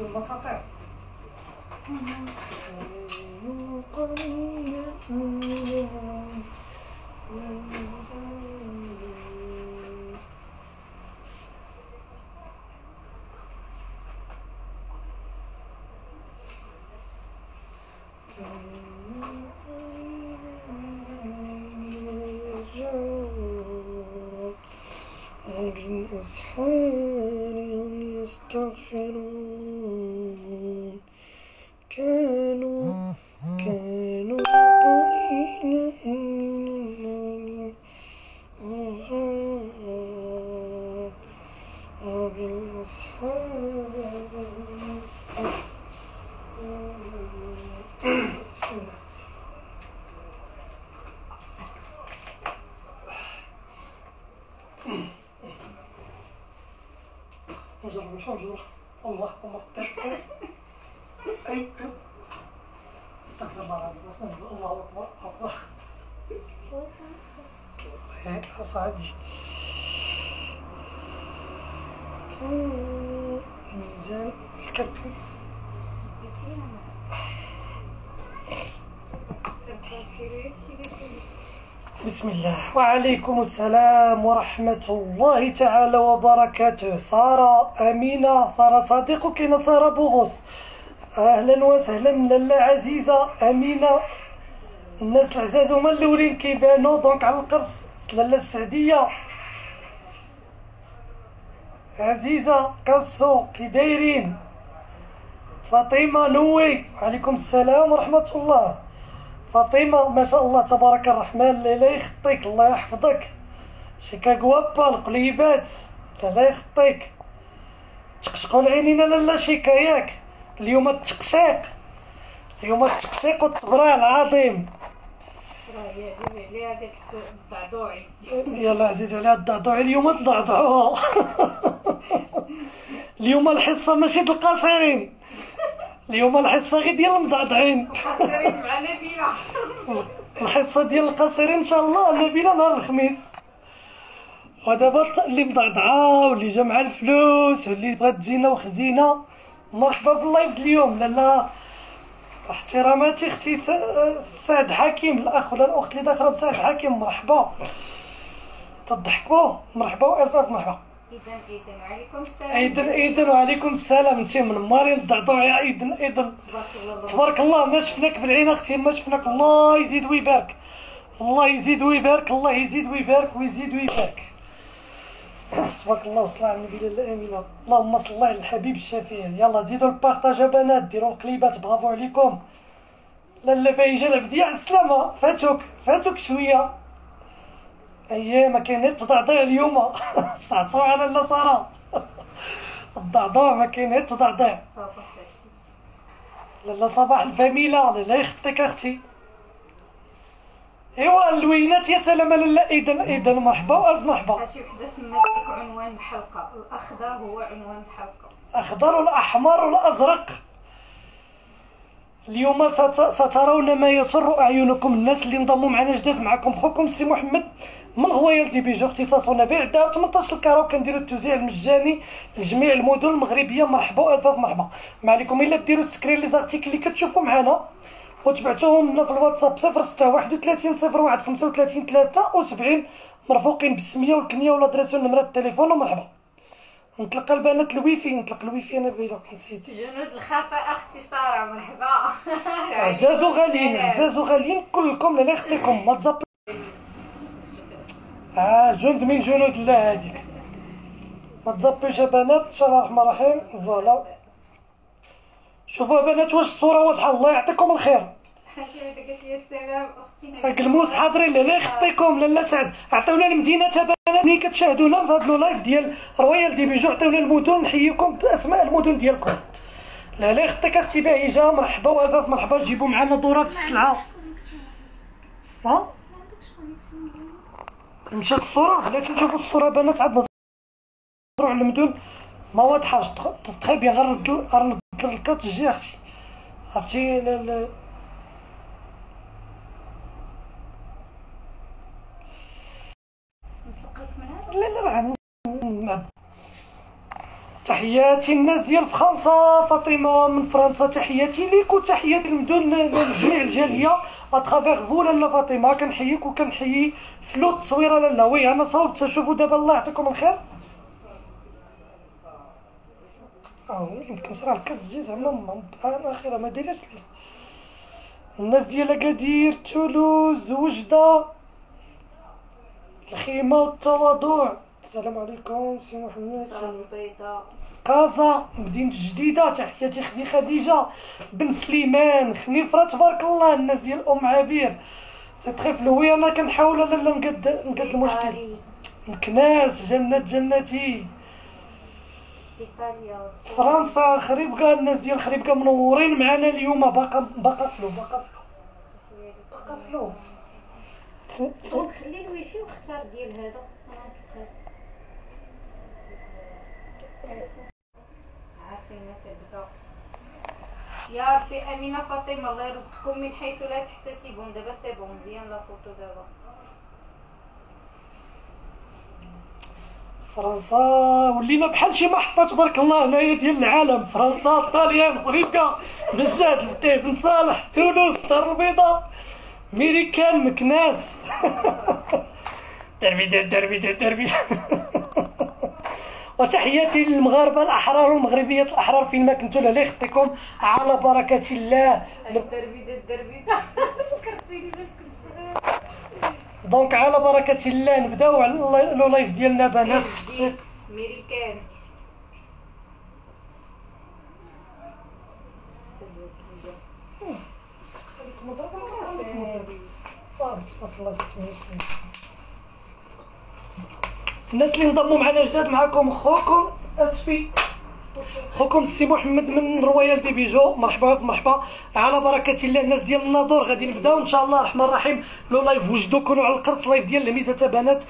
في المساطير. الأسحار هم يستغفرون كانوا نجرب نحاول نجرب. الله الله أي استغفر الله العظيم. الله أكبر أكبر. هيك أصعد ميزان الكركم. بسم الله وعليكم السلام ورحمة الله تعالى وبركاته. سارة أمينة، سارة صديقك نصارى بوغوس، أهلا وسهلا. لاله عزيزة أمينة، الناس العزاز هما اللولين كيبانو دونك على القرص. لاله السعدية عزيزة كاسو، كي دايرين؟ فاطمة نوي، وعليكم السلام ورحمة الله. فاطمة ما شاء الله تبارك الرحمن، لا يخطيك الله يحفظك. شيكاغوابا القليبات، لا يخطيك. تقشقوا العينين لالا شيكا ياك، اليوم التقشيق، اليوم التقشيق والتبرع العظيم. يا عزيز عليها داك الضعضوعي، يلا عزيز عليها الضعضوعي، اليوم تضعضعوها. اليوم الحصة ماشي د القصيرين، اليوم الحصه غير ديال المضعضعين. القصيرين مع نبيله. الحصه ديال القصيرين ان شاء الله نبيله نهار الخميس. ودابا اللي مضعضعه واللي جمع الفلوس واللي بغات تزينه وخزينه، مرحبا باللايف اليوم. لالا احتراماتي اختي سعد حكيم، الاخ ولا الاخت اللي داخله بسعد حكيم، مرحبا. تضحكوا، مرحبا والف الف مرحبا. ايدن وعليكم السلام. ايدن وعليكم السلام. انت منمارين الضعضوع يا ايدن. تبارك الله، ما شفناك بالعين اختي، ما شفناك. الله يزيد ويبارك، الله يزيد ويبارك، الله يزيد ويبارك ويزيد ويبارك. تبارك الله وصلى على النبي الامين. اللهم صل على الحبيب الشفيع. يلا زيدوا البارطاج بنات، ديروا القليبات، برافو عليكم. لاله بايجه العبديه على السلامه، فاتوك شويه. اييه ما كاينين تضعضيع اليوم. صعصوع على لا ساره. الضعضوع ما كاينين تضعضيع. لاله صباح الفاميله، لاله يخطيك اختي. ايوا اللوينات، يا سلام. لاله ايدن مرحبا والف مرحبا. شي وحده سمات لك عنوان الحلقه، الاخضر هو عنوان الحلقه، الاخضر والاحمر والازرق. اليوم سترون ما يسر اعينكم. الناس اللي انضموا معنا جداد، معكم خوكم سي محمد من رويال دي بيجو، اختصاصنا بيع الذهب. 18 الكارو، كنديرو التوزيع المجاني لجميع المدن المغربيه. مرحبا والف مرحبا. ما عليكم الا ديروا سكرين لي زارتيكل اللي كتشوفوا معنا وتبعتوهم لنا في الواتساب 06 31 01 35 73، مرفوقين بالسميه والكنيه ولا دراسو نمره التليفون. ومرحبا. نطلق البنات الويفي، نطلق الويفي انا بيلا نسيت. جنود الخفاء اختي ساره، مرحبا. عزاز وغاليين، عزاز وغاليين كلكم. لا يخطيكم ما تزبطوا. جند من جنود الله هذيك، ما تزبطوش يا بنات. ان شاء الله الرحمن الرحيم. فوالا شوفوا يا بنات واش الصوره واضحه. الله يعطيكم الخير. حشيمه قالت لي السلام اختي القلموس. حاضرين. لا يخطيكم. لاله سعد عطيونا المدينه تبع ملي كتشاهدونا في هذا اللايف ديال رويال دي بيجو، عطيونا المدن. نحييكم باسماء المدن ديالكم. لا يخطيك اختي بهيجه، مرحبا والف مرحبا. جيبوا معنا ذره في السلعه. ها مشات الصوره، بلاتي نشوفوا الصوره بنات. عاد نهضروا على المدن ما واضحاش. تخي بيان غنرد الكات جي اختي، عرفتي لا راه تحياتي الناس ديال فرنسا، فاطمه من فرنسا تحياتي ليك وتحياتي المدن لجميع الجاليه اترافيغ فو. لاله فاطمه كنحييك وكنحيي فلو التصويره. لاله وي انا صوبت، شوفوا دابا الله يعطيكم الخير. يمكن صرا كتجي زعما مبان اخيرا ما دايرش. الناس ديال اكادير، تولوز، وجده، الخيمه والتواضع. السلام عليكم سي محمد. كازا مدينه جديده، تحياتي اختي خديجه بن سليمان خنيفرة تبارك الله. الناس ديال ام عبير سي تري فلوي. انا كنحاول لا نقد المشكل. مكناس جناتي فرنسا خريبكا. الناس ديال خريبكا منورين معنا اليوم. باقا فلو خلي الويفي واختار ديال هذا. عاصمة عبدا يا ربي. امينه فاطمه الله يرزقكم من حيث لا تحتسبون. دابا سي بون مزيان لا فوتو. دابا فرنسا ولينا بحال شي محطه تبارك الله هنايا ديال العالم. فرنسا، الطاليان، خريبكا، بزاف، الطيب، بن صالح، تونس، الدار البيضاء، ميريكان، مكناس. دربي وتحياتي للمغاربه الاحرار والمغربيه الاحرار فين ما كنتو. الله يخطيكم على بركه الله. الدربي فكرتيني باش كنت صغير. دونك على بركه الله نبداو على اللايف ديالنا بنات. ميريكان الناس اللي انضموا معنا جداد، معكم خوكم اسفي، خوكم السي محمد من رويال دي بيجو. مرحبا على بركه الله. الناس ديال الناظور غادي نبداو ان شاء الله الرحمن الرحيم لو لايف. وجدوا كونوا على القرص. لايف ديال الهميزه بنات،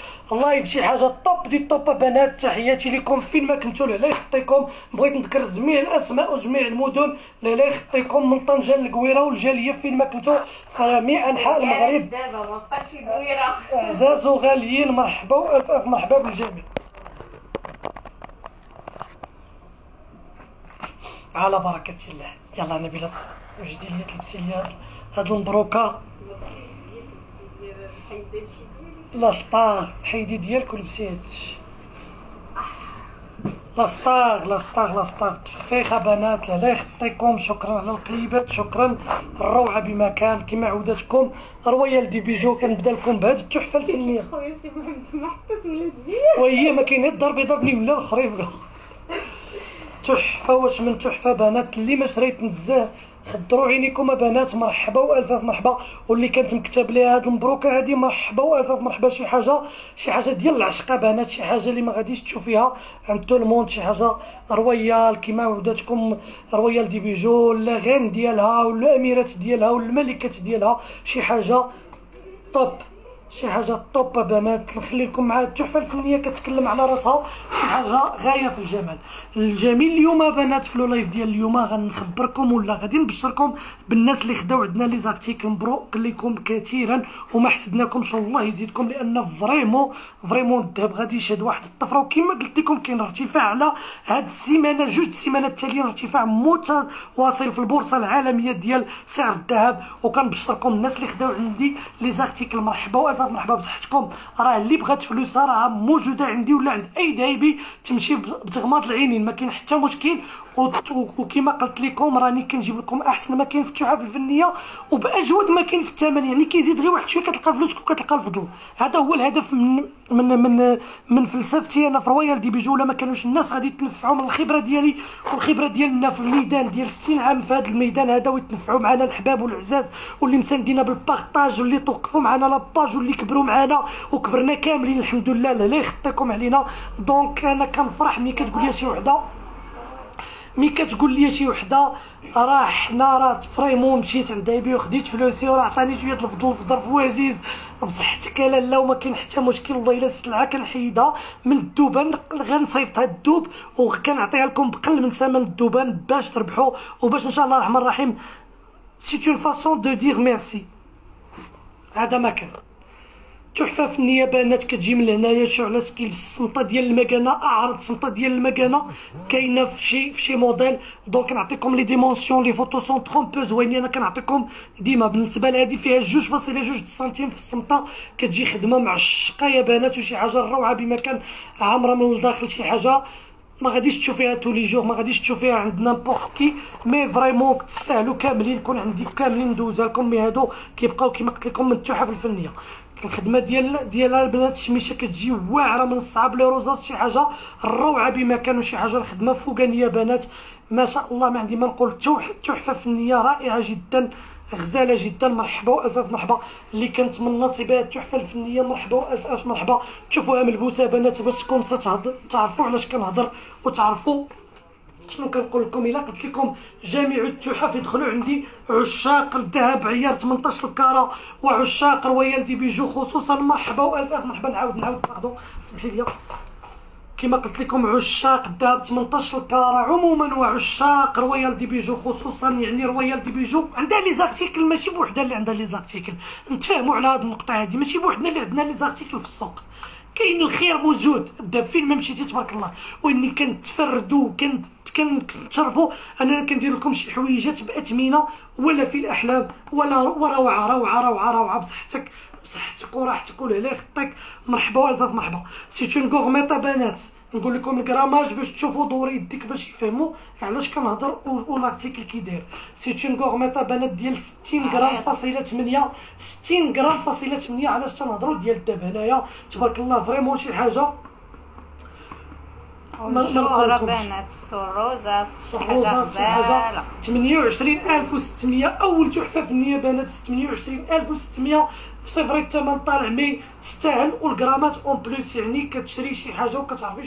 لايف شي حاجه طوب دي طوب بنات. تحياتي لكم فين ما كنتوا. لا يخطيكم، بغيت نذكر جميع الاسماء وجميع المدن. لا يخطيكم من طنجه للقويره والجاليه فين ما كنتوا جميع انحاء المغرب. دابا ما بقاتش القويره. اعزاز وغاليين مرحبا والف الف مرحبا بالجميع. على بركة الله. يلا نبيلة وجدي لي تلبسي لي هاد المبروكة. لاستار حيدي ديالك ولبسي هادشي. لاستار تفخيخة بنات. لا يخطيكم. شكرا على القليبات، شكرا الروعة بمكان كما عودتكم رويال دي بيجو. كنبدا لكم بهاد التحفة الفنية. خويا سي محمد ما حطيت ولا الزين. وهي ما كاين غير الدار البيضاء بني ولا الخريبكا. تحفه واش من تحفه بنات. اللي ما شريت بزاف خضروا عينيكم بنات. مرحبا والف مرحبا. واللي كانت مكتب ليها هاد المبروكه هادي مرحبا والف مرحبا. شي حاجه ديال العشقه بنات، شي حاجه اللي ما غاديش تشوفيها عند تو الموند. شي حاجه رويال كما عودتكم رويال دي بيجو، لا غان ديالها ولا اميرات ديالها ولا الملكات ديالها. شي حاجه طوب بنات. نخلي لكم مع التحفه الفنيه كتكلم على راسها. شي حاجه غايه في الجمال. الجميل اليوم بنات في لو لايف ديال اليوم غنخبركم ولا غادي نبشركم بالناس اللي خداو عندنا لي زارتيكل. مبروك لكم كثيرا وما حسدناكمش الله يزيدكم، لان فريمون الذهب غادي يشهد واحد الطفره. وكما قلت لكم كاين ارتفاع على هاد السيمانه، جوج السيمانات التاليين ارتفاع متواصل في البورصه العالميه ديال سعر الذهب. وكنبشركم الناس اللي خداو عندي لي زارتيكل مرحبا مرحبا بصحتكم. راه اللي بغات فلوسها راه موجوده عندي ولا عند اي ذايبي، تمشي بتغماض العينين ما كاين حتى مشكل. وكما قلت لكم راني كنجيب لكم احسن ما كاين في التحف الفنيه وباجود ما كاين في الثمن. يعني كيزيد غير واحد شويه كتلقى فلوسك وكتلقى الفضل. هذا هو الهدف من فلسفتي انا في رويال دي بيجو. ولا ما كانوش الناس غادي يتنفعوا من الخبره ديالي والخبره ديالنا في الميدان ديال 60 عام في هذا الميدان هذا، ويتنفعوا معنا الحباب والعزاز واللي مساندينا بالبارطاج واللي توقفوا معنا لاباج واللي كبروا معنا وكبرنا كاملين الحمد لله. لا يخطيكم علينا. دونك انا كنفرح ملي كتقول لي شي وحده راه حنا راه فريمون مشيت عند دايبي وخديت فلوسي وراه عطاني شويه الفضول في ظرف وجيز. بصحتك لا لا وما كاين حتى مشكل والله. الا السلعه كنحيدها من الدوبان غنصيفطها الدوب وكنعطيها لكم بقل من ثمن الدوبان باش تربحوا وباش ان شاء الله الرحمن الرحيم. سي اون فاسون دو دير ميرسي. هذا ما كان تحفه فنيه بانات كتجي من هنايا شي على سكيل السمطه ديال المكانه، اعرض السمطه ديال المكانه كاينه في شي موديل. دونك كنعطيكم لي ديمونسيون لي فوتو سونطرون بو زوينين، انا كنعطيكم ديما بالنسبه لهادي فيها 2.2 سنتيم في السمطه، كتجي خدمه معشقه يا بنات وشي حاجه روعه بمكان عامره من الداخل، شي حاجه ما غاديش تشوفيها تو لي جور، ما غاديش تشوفيها عند نامبورط كي، مي فريمون تستاهلوا كاملين، كون عندي كاملين ندوزها لكم. مي هادو كيبقاو كيما قلت لكم من التحف الفنيه. الخدمه ديالها البنات الشميشه كتجي واعره من الصعب، لي روزات شي حاجه روعه بما كانوا، شي حاجه الخدمه فوقانيه بنات ما شاء الله، ما عندي ما نقول. تحفه فنيه رائعه جدا، غزاله جدا. مرحبا والف الف مرحبا اللي كانت من نصيبها التحفه الفنيه، مرحبا والف الف مرحبا. تشوفوها ملبوسه بنات باش تكون تعرفوا علاش كنهضر وتعرفوا شنو كنقول لكم. الا قلت لكم جميع التحف يدخلوا عندي، عشاق الذهب عيار 18 الكاره وعشاق رويال دي بيجو خصوصا، مرحبا والف الف مرحبا. نعاود باردون سمحي لي، كما قلت لكم عشاق الذهب 18 الكاره عموما وعشاق رويال دي بيجو خصوصا، يعني رويال دي بيجو عندها لي زارتيكل ماشي بوحدها اللي عندها لي زارتيكل، نتفاهموا على هذه النقطه هذه، ماشي بوحدنا اللي عندنا لي زارتيكل في السوق، كاين الخير موجود. الذهب فين ما مشيتي تبارك الله، واني كنتفردوا كنتشرفوا اننا كندير لكم شي حويجات باثمنه ولا في الاحلام، ولا روعه روعه روعه روعه بصحتك وراحتك والهلا يخطيك. مرحبا والف مرحبا. سي اون غورميطه بنات، نقول لكم الكراماج باش تشوفوا دور يديك باش يفهموا علاش كنهضر والارتيكل كي داير. سي اون غورميطه بنات ديال 60 غرام فاصله 8، 60 غرام فاصله 8. علاش تنهضروا ديال الذهب هنايا تبارك الله، فريمون شي حاجه ملقاوش بنات. الروزه شي حاجه 28600 اول تحفه فنيه بنات، 28600 في صفر الثمن طالع، مي تستاهل. والغرامات اون بلوس يعني كتشري شي حاجه وكتعرفي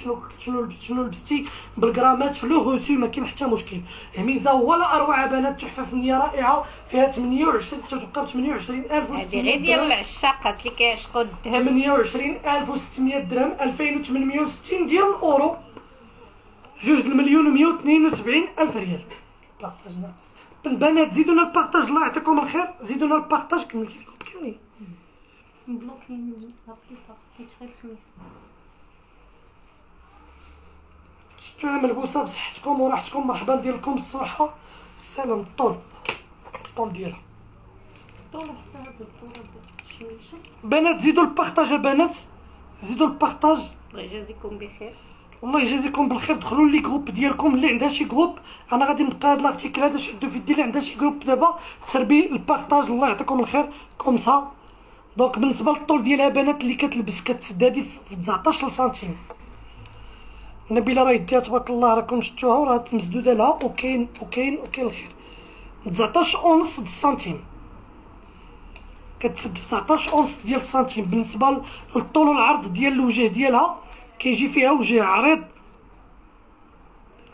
شنو لبستي بالغرامات في لو غوسي، ما كاين حتى مشكل. ميزه ولا اروع بنات، تحفه فنيه رائعه فيها 28 تتبقى ب 28600 هذه غير ديال العشاقات اللي كيعشقوا الذهب. 28600 درهم 2860 ديال الاورو، 2,172,000 ريال. البنات زيدونا البارطاج الله يعطيكم الخير، زيدونا البارطاج. كملتي لكم كاملين مبلوكين لابليكا حيت غير الخميس. شتوها ملبوسه بصحتكم وراحتكم، مرحبا ندير لكم الصحه السلام. الطول ديالها الطول حتى هاد الطول شويه. بنات زيدوا البارطاج يا بنات، زيدوا البارطاج الله يجازيكم بخير، والله يجازيكم بالخير. دخلوا لي جروب ديالكم اللي عندها شي جروب، انا غادي نبقى هاد لارتيكل هذا شدو في يدي، اللي عندها شي جروب دابا تسربي البارطاج الله يعطيكم الخير كومسا. دونك بالنسبه للطول ديالها بنات اللي كتلبس كتسد هادي في 19 سنتيم. نبيله راه يديها تبارك الله، راكم شفتوها وراه مسدوده لها، وكاين الخير. 19 ونص سنتيم كتسد، في 19 ونص ديال السنتيم. بالنسبه للطول والعرض ديال الوجه ديالها كيجي فيها وجه عريض،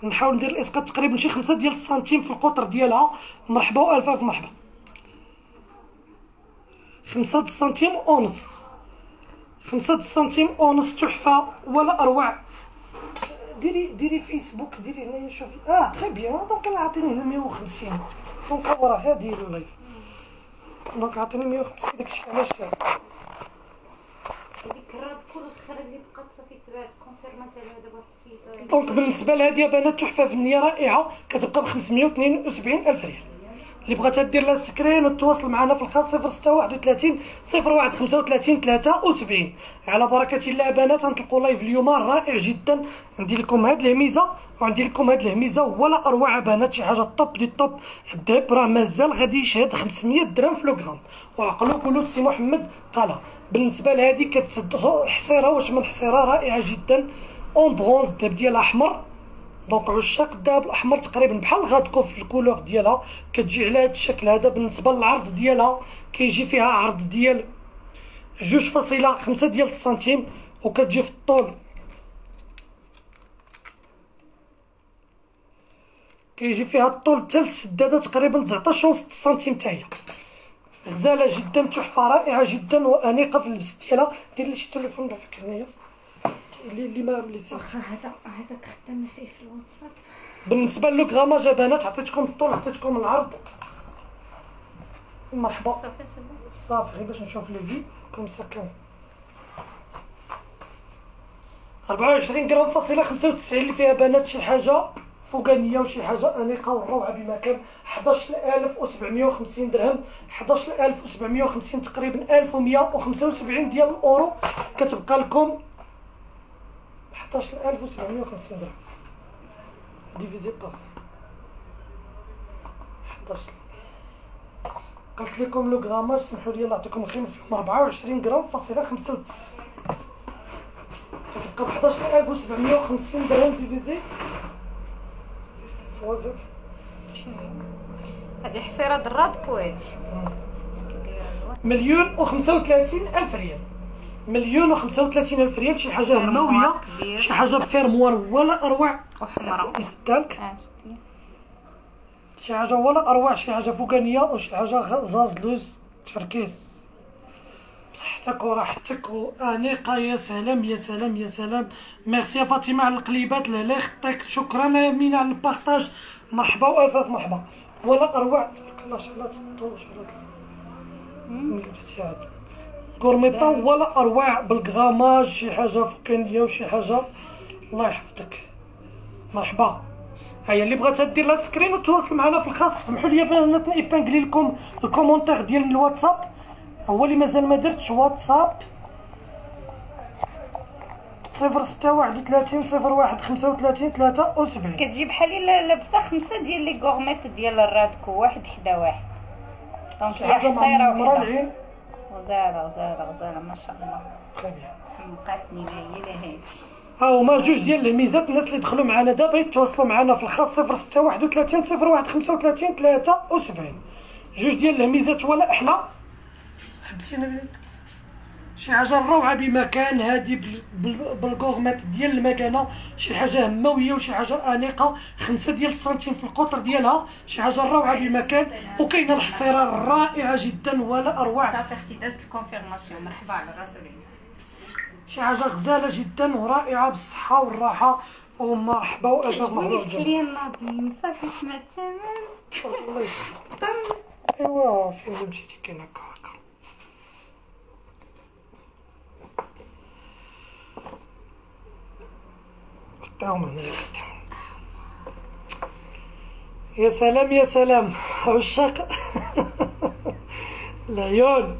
نحاول ندير الاسقاط تقريبا شي 5 ديال السنتيم في القطر ديالها. مرحبا والف الف مرحبا. 5 سنتيم ونص، 5 سنتيم ونص، تحفه ولا اروع. ديري فيسبوك، ديري هنايا شوفي تري بيان. دونك انا عاطيني هنا 150، دونك هو راه غادي يديرو لايف، دونك عاطيني 150 داكشي علاش شاف هذيك الرابطه الاخرى اللي بقات صافي تبعت كونفيرمات عليها دابا واحد السيده. دونك بالنسبه لهادي يا بنات تحفه فنيه رائعه كتبقى ب 572,000 ريال. اللي بغاتها دير لها سكرين وتواصل معنا في الخاص 0631 01 35 73. على بركه الله بنات غنطلقوا لايف اليوم رائع جدا، عندي لكم هاد الهميزه وعندي لكم هاد الهميزه ولا اروع بنات، شي حاجه الطوب دي الطوب. الذهب راه مازال غادي يشهد 500 درهم في لوغرام، وعقلوا كلو سي محمد قالها. بالنسبه لهادي كتسد الحصيره، واش من حصيره رائعه جدا اون برونز، الذهب ديالها احمر. دونك عشاق الذهب الاحمر تقريبا بحال غادكو في الكولور ديالها، كتجي على هذا الشكل هذا. بالنسبه للعرض ديالها كيجي فيها عرض ديال 2.5 ديال السنتيم، وكتجي في الطول كيجي فيها الطول حتى للسداده تقريبا 19 سنتيم حتى هي. غزاله جدا، تحفه رائعه جدا وانيقه في اللبس ديالها. دير لي شي تليفون رافك هنايا اللي ما مليسيش، واخا هذاك خدام فيه في الواتساب. بالنسبه للوغراماج يا بنات عطيتكم الطول عطيتكم العرض. مرحبا صافي غير باش نشوف لي في كوم ساكن. 24 غرام فاصله 95 اللي فيها بنات شي حاجه فوقانيه وشي حاجه انيقه وروعه بمكان 11750 درهم 11750 تقريبا 1175 ديال الاورو كتبقى لكم 11750 درهم ديفيزي با 11. قلت لكم لو غراماج سمحوا لي الله يعطيكم الخير فيهم 24 غرام فاصله 95 كتبقى ب 11750 درهم ديفيزي فوالا. شنو هادي حصيره درادكو هادي مليون و35 الف ريال مليون و35 الف ريال شي حاجه هناويه شي حاجه بفير ولا اروع وحمراء نسدالك شي حاجه ولا اروع شي حاجه فوقانيه وشي حاجه زازلوز تفركيس بصحتك وراحتك وانيقه. يا سلام يا سلام يا سلام. ميرسي فاطمه على القليبات لا يخطيك. شكرا يا مينا على البارطاج. مرحبا والف الف مرحبا. ولا اروع تبارك الله شعلات الطوش ولا لبستي هاد كورميطون ولا اروع بالكغاماج شي حاجه فوقانيه وشي حاجه الله يحفظك. مرحبا. هيا اللي بغات دير لها سكرين وتواصل معنا في الخاص. سمحوا لي باننا نايبانكلي لكم الكومونتير ديال الواتساب. هو اللي مازال ما درتش واتساب 06 31 01 35 73. كتجي بحال لابسه 5 ديال لي غورميت ديال الرادكو واحد حدا واحد. دونك هي صايره وحده غزاله غزاله غزاله ما شاء الله. تري بيان بقاتني هي لا هادي. ها هما جوج ديال الميزات. الناس اللي دخلوا معنا دابا يتواصلوا معنا في الخاص 06 31 01 35 73. جوج ديال الميزات ولا احنا حبسينا بنت شي حاجه روعه بمكان. هادي بالكوغمات ديال المكانه شي حاجه هماويه وشي حاجه انيقه 5 ديال السنتيم في القطر ديالها شي حاجه روعه بمكان. وكاينه الحصيره الرائعه جدا ولا اروع. صافي اختي دازت الكونفيرماسيون. مرحبا على الرسول الله. شي حاجه غزاله جدا ورائعه بالصحه والراحه. ومرحبا والف مرحبا. الكليان ناضين صافي سمعت تمام الله يسلمك. ايوا فين مشيتي كاين هكا يا سلام يا سلام عشاق العيون.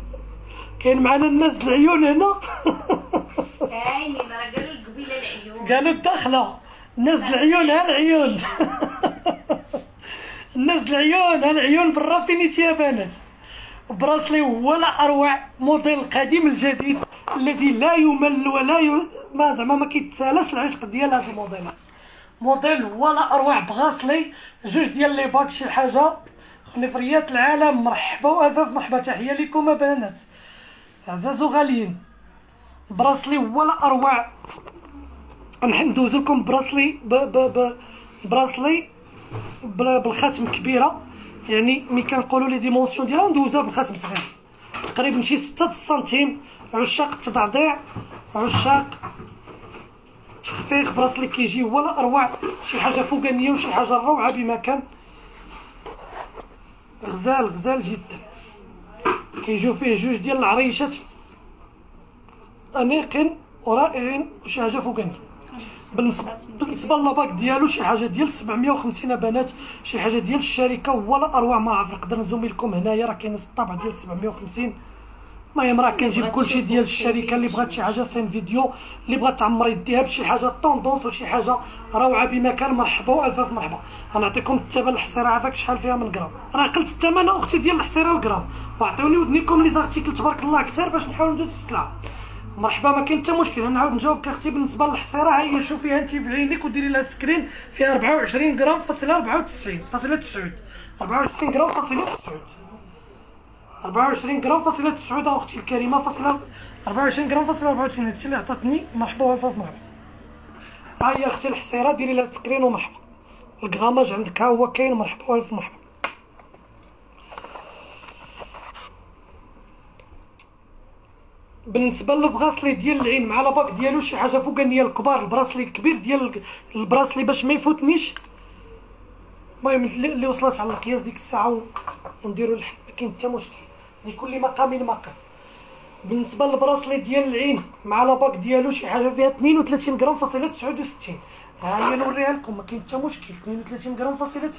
كاين معنا الناس العيون هنا. عيني راه قالوا القبيله العيون قالوا الداخله الناس العيون. ها العيون الناس العيون. ها العيون بالرافينيتي يا بنات. براسلي ولا اروع موديل قديم الجديد الذي لا يمل ولا ما زعما ما كيتسالاش العشق ديال هذا الموديل. موديل ولا اروع بغاسلي جوج ديال لي باك شي حاجه. خنيفريات العالم مرحبا والف مرحبا. تحيه لكم بنات عزاز وغاليين. براسلي ولا اروع. ندوز لكم براسلي براسلي بالخاتم كبيره يعني ملي كنقولوا لي ديمونسيون ديالها ندوزها بالخاتم صغير تقريبا شي 6 سنتيم. عشاق التضعضيع عشاق تخفيق. براسلي كيجي ولا اروع شي حاجه فوقانيه وشي حاجه روعه بمكان. غزال غزال جدا. كيجيو فيه جوج ديال العريشات انيقين ورائعين وشي حاجه فوقانيه. بالنسبه للباك ديالو شي حاجه ديال 750 بنات شي حاجه ديال الشركه ولا اروع. ما عرفت نقدر نزوم لكم هنايا راه كاين الطابع ديال 750. المهم راه كنجيب كلشي ديال الشركه. اللي بغات شي حاجه سين فيديو اللي بغات تعمر يديها بشي حاجه طوندونس وشي حاجه روعه بمكان. مرحبا والف مرحبا. غنعطيكم الثمن الحصيره عافاك شحال فيها من غرام. راه قلت الثمن اختي ديال الحصيره الغرام. وعطيوني ودنيكم لي زارتيكل تبارك الله اكثر باش نحاول ندوز في السلعه. مرحبا ما كاين حتى مشكل. نعاود نجاوبك اختي. بالنسبه للحصيره ها هي شوفيها انت بعينك وديري لها سكرين. فيها 24 غرام فاصله 94.9 24 غرام فاصله 9 24 غرام فاصله 9 اختي الكريمه فاصله 24 غرام فاصله 94. هادشي اللي عطاتني. مرحبا والف مرحبا. ها هي اختي الحصيره ديري لها سكرين ومرحبا. الكغاماج عندك ها هو كاين. مرحبا والف مرحبا. بالنسبه للبغاسلي ديال العين مع لاباك ديالو شي حاجه فوقانيه الكبار. البراسلي الكبير ديال البراسلي باش ما يفوتنيش. المهم اللي وصلت على القياس ديك الساعه ونديروا الحل ما كاين حتى مشكل. لكل مقام مقال. بالنسبه للبراسلي ديال العين مع لاباك ديالو شي حاجه فيها 32 غرام فاصله 69. ها هي نوريها لكم، ما كاين حتى مشكل. 32 غرام فاصله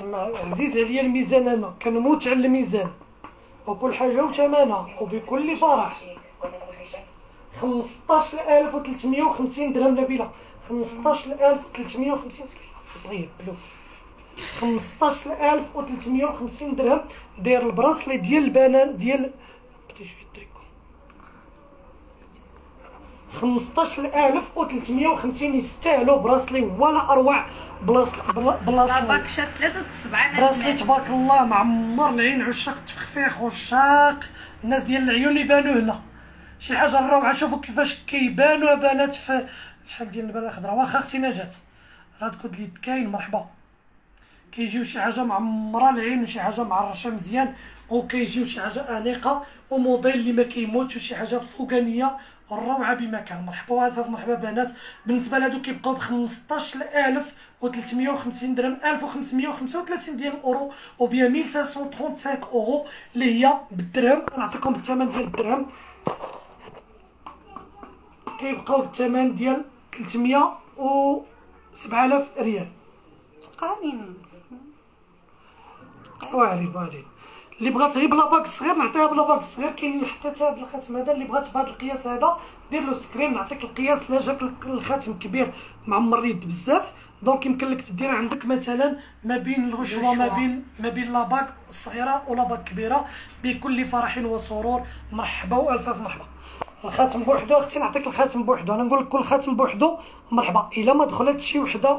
69، عزيز عليا الميزان، انا كنموت على الميزان وكل حاجه وثمنها وبكل فرح. 15350 درهم نبيله، 15350 طيب بلو، 15350 درهم داير البراسلي ديال البنان ديال شويه التريكو. 15350 يستاهلوا براسلي ولا اروع. لاباك شاد 3 براسلي تبارك الله معمر العين، عشاق التفخفيخ وعشاق الناس ديال العيون يبانوا هنا شي حاجه روعه. شوفوا كيفاش كيبانوا بنات في شحال ديال البنات خضراء. واخا اختي نجات راه تكون اليد كاين مرحبا، كيجيو شي حاجه معمره العين وشي حاجه معرشه مزيان، وكيجيو شي حاجه انيقه وموديل اللي ما كيموتش وشي حاجه فوقانيه الروعه بمكان. مرحبا هذا مرحبا بنات. بالنسبه لهادو كيبقاو ب 15350 درهم، 1535 ديال الاورو وبيا 1535 اورو اللي هي بالدرهم. نعطيكم الثمن ديال الدرهم، كيبقاو بالثمن ديال 307 آلاف ريال قانين. واعرين واعرين اللي بغات غير بلا باك الصغير نعطيها بلا باك الصغير، كاين حتى هذا الخاتم هذا اللي بغات بهذا القياس هذا دير له سكرين نعطيك القياس. لا جاك الخاتم كبير معمر يد بزاف، دونك يمكن لك تدير عندك مثلا ما بين الغشوه ما بين لاباك الصغيره ولاباك كبيره بكل فرح وسرور. مرحبا والف مرحبا. الخاتم بوحدو اختي نعطيك الخاتم بوحدو، انا نقول لك كل خاتم بوحدو مرحبا. الا ما دخلت شي وحده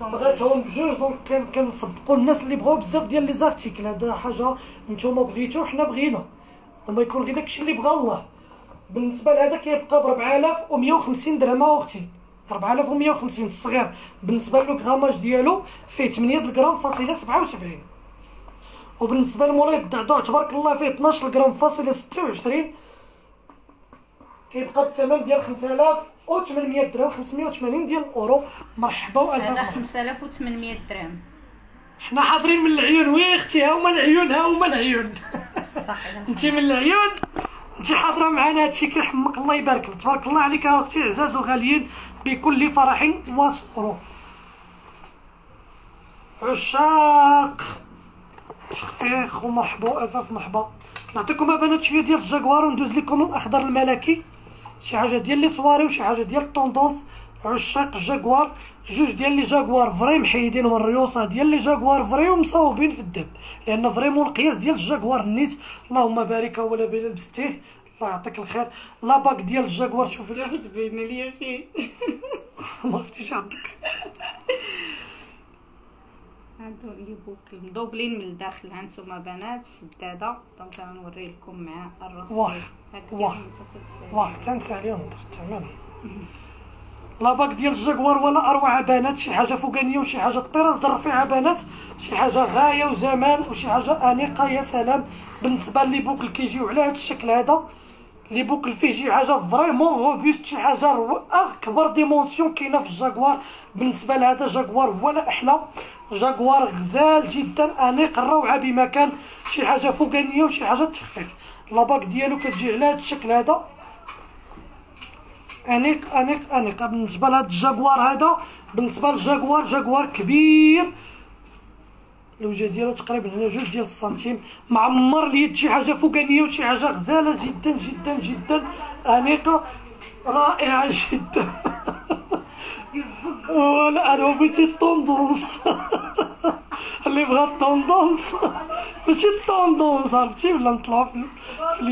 بغاتهم بجوج، دونك كنسبقوا الناس اللي بغاو بزاف ديال لي زارتيكل. هذا حاجه نتوما بغيتو وحنا بغينا وما يكون غير داكشي اللي بغا الله. بالنسبه لهذا كيبقى ب 4150 درهم اختي، 4150 الصغير. بالنسبه له الغراماج ديالو فيه 8 غرام فاصله 77، وبالنسبه لموليد الدعدوع تبارك الله فيه 12 غرام فاصله 26، كيبقى الثمن ديال 5800 درهم، 580 ديال الاورو. مرحبا والف مرحبا. هذا 5800 درهم، حنا حاضرين من العيون. وي اختي ها هما العيون، ها هما العيون صحيح انت من العيون، انت حاضره معنا هادشي كيحمق الله يبارك لك تبارك الله عليك اختي. عزاز وغاليين بكل فرح وسرور، عشاق تخفيخ ومرحبا الف مرحبا. نعطيكم البنات شويه ديال الجاكوار وندوز لكم الاخضر الملكي، شي حاجه ديال لي صواري وشي حاجه ديال الطوندونس. عشاق الجاكوار، جوج ديال لي جاكوار فري محيدين من الريوسه ديال لي جاكوار فري ومصاوبين في الدب، لان فريمون القياس ديال الجاكوار نيت اللهم بارك ولا بلا لبستيه الله يعطيك الخير. لاباك ديال الجاكوار شوف راه تبين ليا فيه ما عرفتيش عندك هادو لي بوكي مدوبلين من الداخل هانتوما بنات سداده، دونك غنوري لكم مع الرصيد. واخ تنسى عليهم درت تمام. لاباك ديال الجاكوار ولا اروع بنات، شي حاجه فوقانيه وشي حاجه الطراز در فيها بنات، شي حاجه غايه وزمان وشي حاجه انيقه. يا سلام بالنسبه لي بوكل كيجيو على هاد الشكل هذا، لي بوكل فيه شي حاجه فريمون روبوست، شي حاجه اكبر ديمونسيون كاينه في الجاكوار. بالنسبه لهذا جاكوار ولا احلى، جاكوار غزال جدا انيق الروعه بمكان، شي حاجه فوقانيه وشي حاجه تفخير. لاباك ديالو كتجي على هذا الشكل هذا انيق انيق انيق. بالنسبه لهذا الجاكوار هذا، بالنسبه للجاكوار جاكوار كبير الوجه ديالو تقريبا هنا 2 ديال السنتيم، معمر اليد شي حاجه فوقانيه وشي حاجه غزاله جدا جدا جدا انيقه رائعه جدا ولا انا بغيتي الطوندونس اللي بغا الطوندونس ماشي الطوندونس عرفتي ولا نطلعوا في.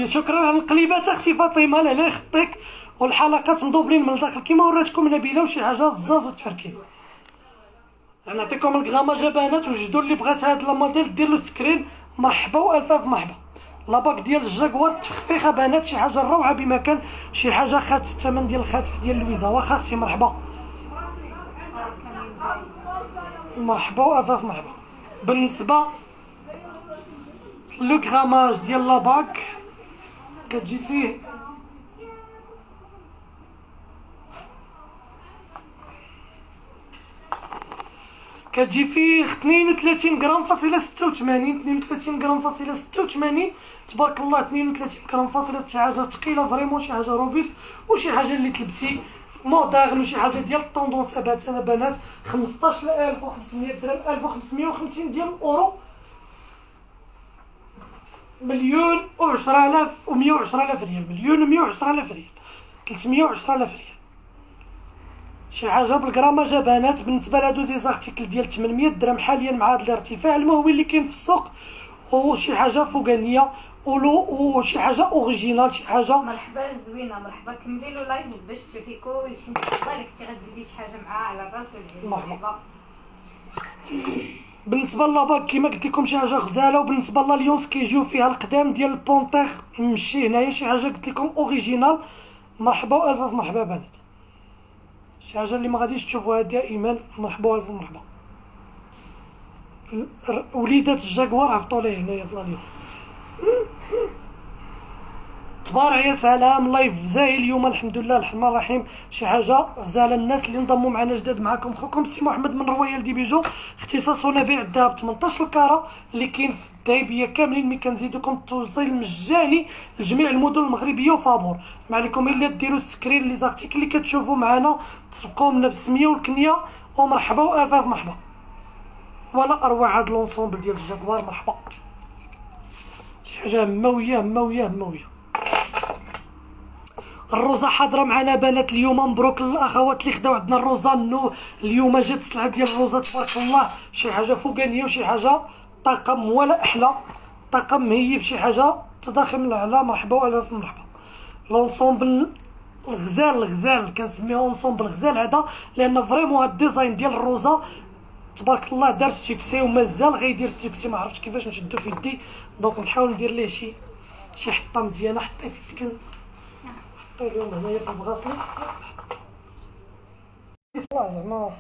شكرا على القليبات اختي فاطمه الله يخطيك، والحلقات مضوبلين من الداخل كما وراتكم نبيله وشي حاجه الزاز والتفركيز. غنعطيكم الكغاماج بنات، وجدوا اللي بغات هاد الموديل دير له سكرين. مرحبا والفاف مرحبا. لاباك ديال الجاكوار تفخفيخه بنات، شي حاجه روعه بمكان، شي حاجه خات الثمن ديال الخاتم ديال لويزا. واخا اختي مرحبا مرحبا والفاف مرحبا. بالنسبه لو كغاماج ديال لاباك كتجي فيه كتجي فيه 32 غرام فاصله 86، 32 غرام فاصله 86 تبارك الله، 32 غرام فاصله شي حاجه ثقيله فريمون، شي حاجه روبيست وشي حاجه اللي تلبسي مودرن وشي حاجه ديال الطوندونس. هبات انا بنات 15500 درهم 1550 ديال الاورو، 1,110,000 ريال، 1,110,000 ريال، 310,000 ريال، شي حاجه بالغراماج بنات. بالنسبه لهادو دي زارتيكل ديال 800 درهم حاليا مع هاد الارتفاع المهول اللي كاين في السوق، وشي حاجه فوقانيه وشي حاجه اوريجينال، شي حاجه. مرحبا زوينه، مرحبا كملي له لايف باش تشوفيكو شي مرحبا لك، تي غتزيدي شي حاجه معاه على الراس والعين. مرحبا. بالنسبه للاباك كما قلت لكم شي حاجه غزاله، وبالنسبه لليونس كيجيو فيها القدام ديال البونطير مشي هنايا شي حاجه قلت لكم اوريجينال. مرحبا والف مرحبا بنات، شي حاجه اللي ما غاديش تشوفوها دائما. مرحبا والف مرحبا. وليدات الجاكوار هبطوا ليه هنايا في اليونس. تبارع يا سلام، لايف زاهي اليوم الحمد لله الرحمن الرحيم. شي حاجه غزاله. الناس اللي انضموا معنا جداد، معكم خوكم سي محمد من رويال دي بيجو، اختصاصنا بيع الذهب 18 كاره اللي كاين في الذهبيه كاملين. مي كنزيدوكم التوصيل مجاني لجميع المدن المغربيه وفابور. ما عليكم الا ديروا سكرين لي زارتيكل اللي كتشوفوا معنا، تصفقوا لنا بالسميه والكنيه. ومرحبا والف مرحبا، ولا اروع هاد لونسومبل ديال الجاكوار. مرحبا، شي حاجه هماويه هماويه هماويه. الروزه حاضره معنا بنات اليوم، مبروك للاخوات اللي خداو عندنا الروزه. نو اليوم جات سلعه ديال الروزه تبارك الله، شي حاجه فوقانيه وشي حاجه طاقم ولا احلى، طاقم مهيب، شي حاجه تضخم الاعلى. مرحبا والف مرحبا. لونسومبل الغزال الغزال كنسميوه لونسومبل الغزال هذا، لان فريمون هاد الديزاين ديال الروزه تبارك الله دار سكسي ومازال غيدير سكسي. ما عرفتش كيفاش نشدو في يدي، دونك نحاول ندير ليه شي حطه مزيانه. حطيه في التكن، حطيه اليوم هنايا في البغاصله. صافي زعما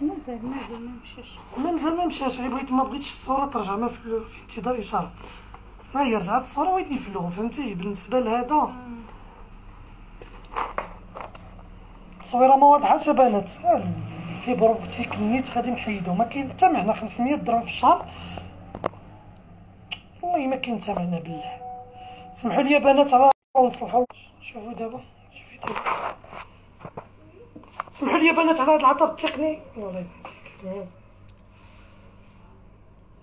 ما مشاش، غير ما بغيتش الصوره ترجع ما في انتظار اشاره. ها هي رجعت الصوره ويدي في اللون، فهمتي؟ بالنسبه لهذا التصويره ما واضحه بنات. في بروبتيك نيت غادي نحيدو، ما كاين حتى معنى. 500 درهم في الشهر والله ما كاين حتى معنى بالله. سمحوا لي بنات على نصلحوا، شوفوا دابا، شوفي دابا. سمحوا لي بنات على هذا العطب التقني والله.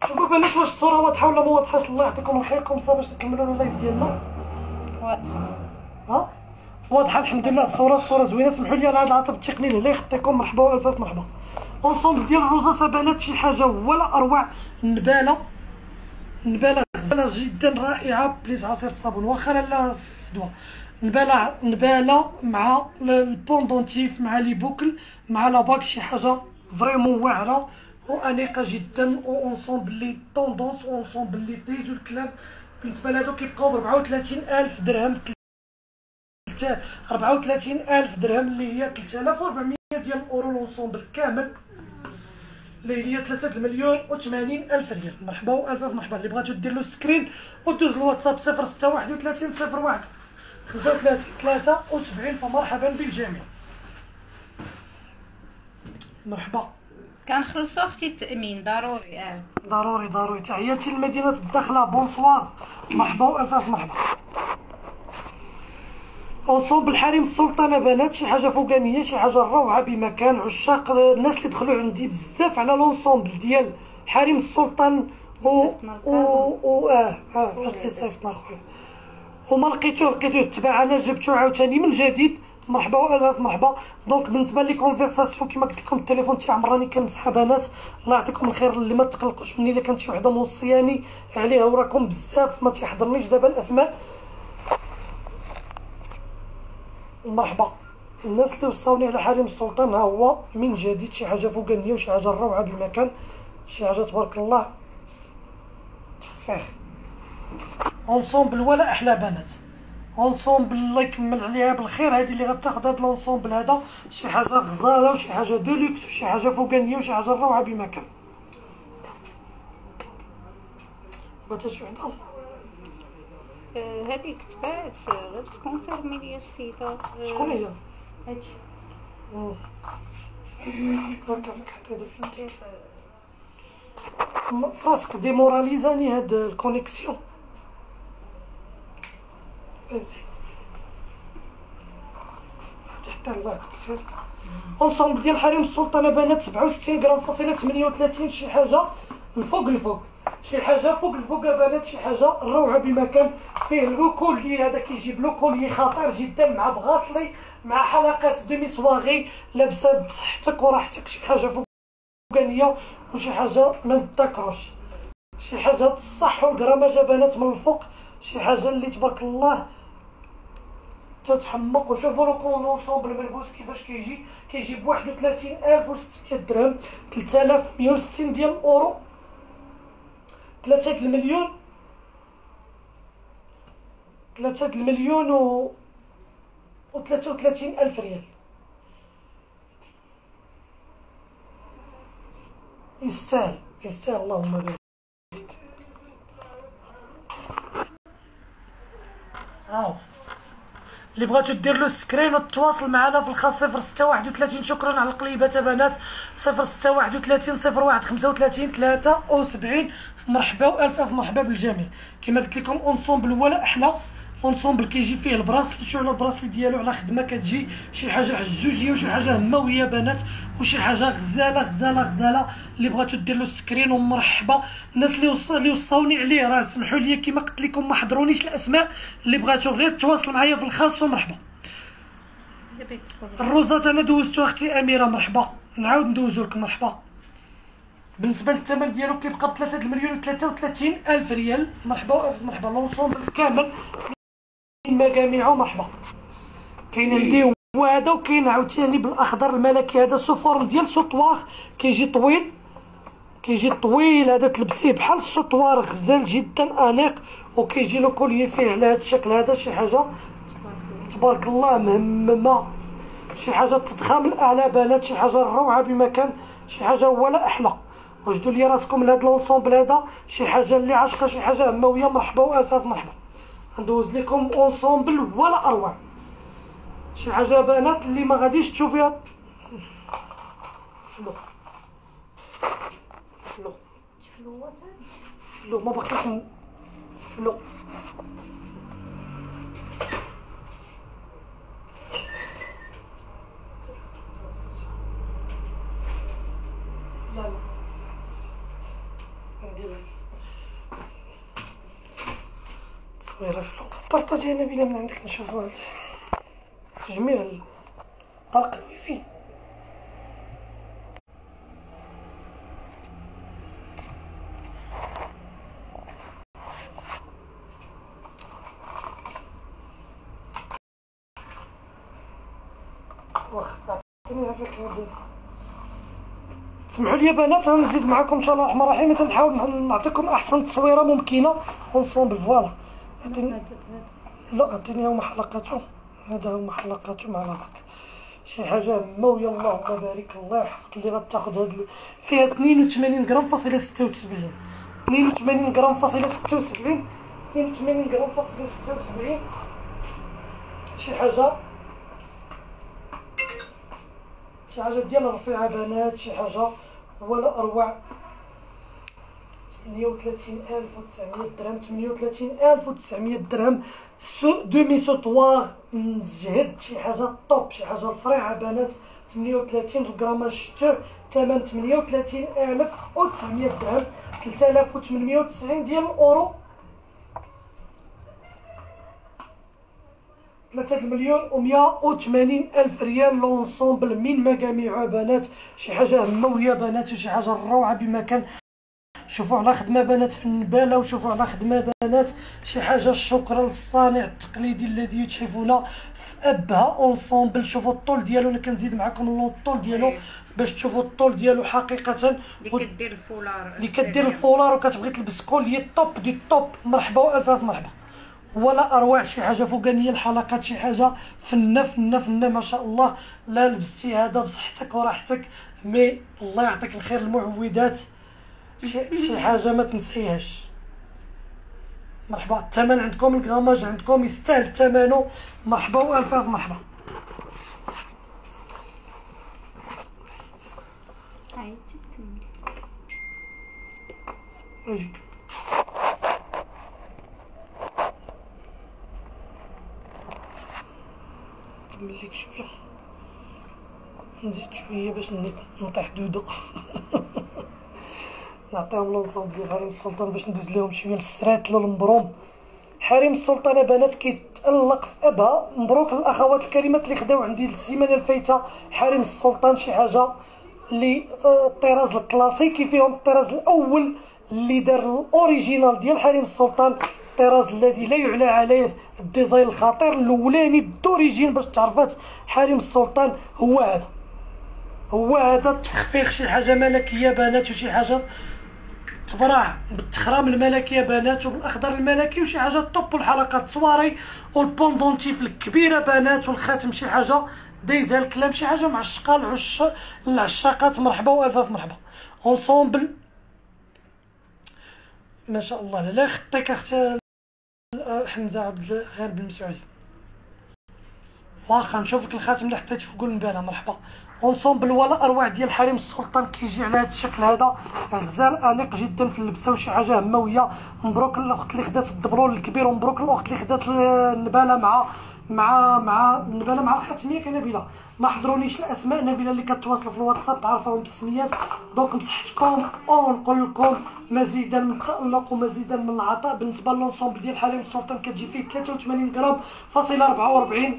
شوفوا بنات واش الصوره واضحه ولا ما واضحاش؟ الله يعطيكم خيركم صافي باش نكملوا اللايف ديالنا. واضحه ها؟ واضحه الحمد لله الصوره زوينه. سمحوا لي على هذا العطب التقني اللي يخطيكم. مرحبا والف مرحبا. اونصومبل ديال الروزه بنات شي حاجه ولا اروع. النباله غزاله جدا رائعه، بليز عصير الصابون واخا لا في دواء. نباله مع البوندونتيف مع لي بوكل مع لاباك، شي حاجه فريمون واعره وانيقه جدا. اونصومبل لي طوندونس، اونصومبل لي تيز والكلام. بالنسبه لهادو كيبقاو ب 34000 درهم، 34000 درهم اللي هي 3400 ديال الاورو. لونسومبل كامل اللي هي 3,080,000 ريال. مرحبا والف مرحبا. اللي بغاتو دير له سكرين ودوز الواتساب 0631 31 01 35 73، فمرحبا بالجميع. مرحبا. كنخلصو اختي التامين ضروري. ضروري. تحياتي لمدينه الداخله، بونسوار. مرحبا والف مرحبا. أنصوب الحريم السلطانه بنات، شي حاجه فوقانيه، شي حاجه روعه بمكان. عشاق الناس اللي دخلوا عندي بزاف على لونسومبل ديال حريم السلطان فاش صيفطنا خويا وما لقيتوه تباع، انا جبتوه عاوتاني من جديد. مرحبا والف مرحبا. دونك بالنسبه لي كونفرساسيون كما قلت لكم، التليفون تاعي عمراني كنمسحها بنات. الله يعطيكم الخير، اللي ما تقلقوش مني الا كانت شي وحده موصياني عليها وراكم بزاف ما تيحضرنيش دابا الاسماء. مرحبا الناس اللي وصاوني على حريم السلطان، ها هو من جديد. شي حاجه فوقانيه وشي حاجه روعه بالمكان، شي حاجه تبارك الله تفاح. اونصومبل ولا احلى بنات، اونصومبل الله يكمل عليها بالخير. هذه اللي غتاخذ هذا الاونصومبل هذا، شي حاجه غزاله وشي حاجه دولوكس وشي حاجه فوقانيه وشي حاجه روعه بمكان. بغات شي وحده هذيك تباعت غير باش كونفيرمي ليا السيده شكون هي هادشي. هاكا فك حتى هذا فين فراسك ديموراليزاني هاد الكونيكسيون. هادي حتى الله يعطيك الخير. اونصومبل ديال حريم السلطنه بانات 67 غرام فاصله 38 شي حاجه الفوق الفوق، شي حاجه فوق الفوق بانات، شي حاجه روعه بالمكان. فيه لو كولي، هذا كيجيب لو كولي خطير جدا مع بغاصلي مع حلقات دومي سواغي، لابسه بصحتك وراحتك، شي حاجه فوقانيه وشي حاجه ما نتذكروش، شي حاجه الصح والكرامه بانات من الفوق، شي حاجه اللي تبارك الله تتحمق. وشوفوا لو كونسومبل ملبوس كيفاش كيجي، كيجي ب 31600 درهم، 3160 ديال الاورو، 3 المليون، 3 المليون و 33000 ريال. يستاهل يستاهل اللهم بارك. هاو اللي بغاتو دير له سكرين وتتواصل معنا في الخاص 0631. شكرا على القليبات بنات. 0631 01 35 73. مرحبا والف الف مرحبا بالجميع. كما قلت لكم اونصومبل ولا احلى اونصومبل، كيجي فيه البراسلي، شوفوا البراسلي ديالو على خدمه، كتجي شي حاجه حجوجيه وشي حاجه همويه بنات، وشي حاجه غزاله غزاله غزاله. اللي بغاتو دير له سكرين ومرحبا. الناس اللي وصاوني عليه راه سمحوا لي كما قلت لكم ما حضرونيش الاسماء، اللي بغاتو غير تواصل معايا في الخاص ومرحبا. الروزات انا دوزتو اختي اميره، مرحبا نعاود ندوزو لك مرحبا. بالنسبه للثمن ديالو كيبقى ب 3 مليون و 33 الف ريال. مرحبا والف مرحبا. لونسومبل كامل المجاميع ومرحبا. كاين عندي هذا وكاين عاوتاني بالاخضر الملكي، هذا سو فورم ديال سطوار، كيجي طويل كيجي طويل، هذا تلبسيه بحال السطوار، غزال جدا انيق، وكيجي لو كوليي فيه على هذا الشكل هذا، شي حاجه تبارك الله مهممه، شي حاجه تضخام الاعلى بنات، شي حاجه روعه بمكان، شي حاجه ولا احلى. وجدوا لي راسكم لهاد لونسومبل هذا، شي حاجه اللي عاشقه، شي حاجه همويه. مرحبا والف مرحبا. ندوز لكم اونسومبل ولا اروع، شي حاجه بنات اللي ما غاديش تشوفيها. فلو فلو فلو فلو ما بقيتش فلو. لا لا تصويره فلو، بارطاجي نبيله من عندك نشوفو هاد جميع طرق الوي في. واخا عطيني عافاك هادي، سمحوا لي بنات غنزيد معكم ان شاء الله الرحمن الرحيم، تنحاول نعطيكم احسن تصويره ممكنه. اونصومبل فوالا. لا عطيني هما حلقاتهم، هذا هما حلقاتهم على ظهرك، شي حاجه همويه اللهم بارك. الله يحفظك اللي غتاخذ هاد فيها 82 غرام فاصله 76، 82 غرام فاصله 76، 82 غرام فاصله 76، شي حاجه شي حاجه ديال رفيعه بنات، شي حاجه ولا اروع. 38900 درهم، 38900 درهم. دومي سوطواغ مزجهد، شي حاجه طوب، شي حاجه رفيعه بنات. 38 غرام شتوه، ثمن 38900 درهم، 3890 ديال الاورو، 3 مليون و 180 الف ريال. لونسومبل من مجاميع بنات، شي حاجه همويه بنات، وشي حاجه روعه بمكان. شوفوا على خدمه بنات في النباله، وشوفوا على خدمه بنات، شي حاجه شكرا للصانع التقليدي الذي يتحفنا في ابها. اونسومبل شوفوا الطول ديالو، انا كنزيد معكم الطول ديالو باش تشوفوا الطول ديالو حقيقه. اللي كدير الفولار، اللي كدير الفولار وكتبغي تلبس كولي الطوب دي الطوب. مرحبا والف مرحبا ولا اروع. شي حاجه فوقانيه الحلقات، شي حاجه فنه فنه فنه ما شاء الله. لا لبستي هذا بصحتك وراحتك، مي الله يعطيك الخير المعوذات، شي حاجه ما تنسيهاش. مرحبا. الثمن عندكم، الكراماج عندكم، يستاهل ثمنه. مرحبا والف مرحبا. أجد. نكمل لك شوية، نزيد شوية باش نطيح دودة. نعطيهم لونصوب ديال حريم السلطان باش ندوز لهم شوية للسرات للمبروم. حريم السلطان بنات كيتألق في أبها. مبروك للأخوات الكريمات اللي خداو عندي السيمانة الفايتة حريم السلطان، شي حاجة اللي الطراز الكلاسيكي فيهم. الطراز الأول اللي دار الاوريجينال ديال حريم السلطان، الطراز الذي لا يعلى عليه، الديزاين الخطير الاولاني الدوريجين باش تعرفات حريم السلطان هو هذا. هو هذا التفخيخ، شي حاجه ملكيه بنات، وشي حاجه تبرع بالتخرام الملكيه بنات وبالاخضر الملكي، وشي حاجه الطوب والحلقات الصواري والبوندونتيف الكبيره بنات، والخاتم شي حاجه دايزها الكلام، شي حاجه معشقه العشاقات. مرحبا والفاف مرحبا اونسومبل ما شاء الله. لا خطيك اختي حمزه عبد غير بن مسعود، واخا نشوفك الخاتم اللي حطيت في قول مبالة. مرحبا اونسومبل ولا اروع ديال حريم السلطان كيجي على هذا الشكل هذا، غزال انيق جدا في اللبسه وشي حاجه همويه. مبروك الاخت اللي خدات الدبلول الكبير، ومبروك الاخت اللي خدات النباله مع النباله مع الخاتميه كنبيله. ما حضرونيش الاسماء نبيله اللي كتواصل في الواتساب، عارفاهم بالسميات دونك مسحتكم. ونقول لكم مزيدا من التالق ومزيدا من العطاء بالنسبه للونسومبل ديال حريم السلطان كتجي فيه 83 غرام فاصله 44،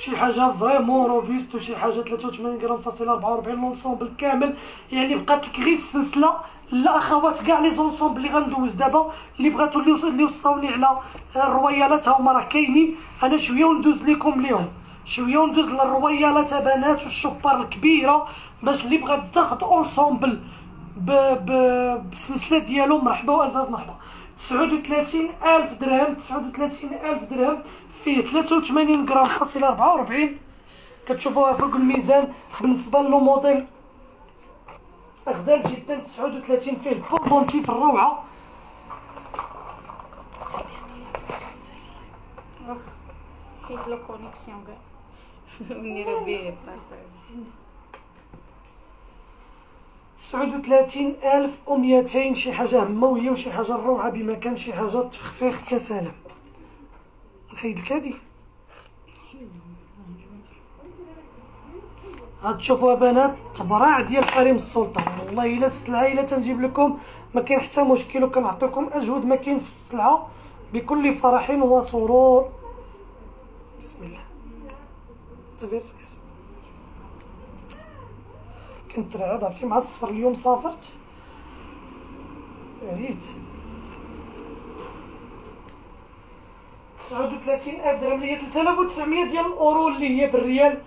شي حاجه فريمون روبيست، وشي حاجه 83 غرام فاصله 44 لونسومبل كامل. يعني بقات لك غير السلسله. لا اخوات كاع لي زونسومبل اللي غندوز دابا اللي بغاتو اللي وصاوني على الرويالات هما راه كاينين، انا شويه وندوز ليكم ليهم، شويه وندوز للرويالات بنات والشوبار الكبيره باش اللي بغات تاخذ اونسومبل بالسلسله ديالو. مرحبا والف مرحبا. 39000 درهم، 39000 درهم فيه 83 غرام فاصله 44، كتشوفوها فوق الميزان. بالنسبه لو موديل غزال جدا 39 فيه البوندونتي في الروعه. حيت لا كونيكسيون كاع مني ربي بارطاجي. 39200 شي حاجه همويه وشي حاجه روعه بما كان، شي حاجه تفخفيخ. يا سلام، نحيد لك هادي. غتشوفوها بنات تبرع ديال حريم السلطان. والله الا السلعه الا تنجيب لكم ما كاين حتى مشكل، وكنعطيكم اجود ما كاين في السلعه بكل فرح وسرور. بسم الله صافي. كنت راعد عرفتي مع الصفر، اليوم سافرت عييت. 39000 درهم اللي هي 3900 ديال الاورو اللي هي بالريال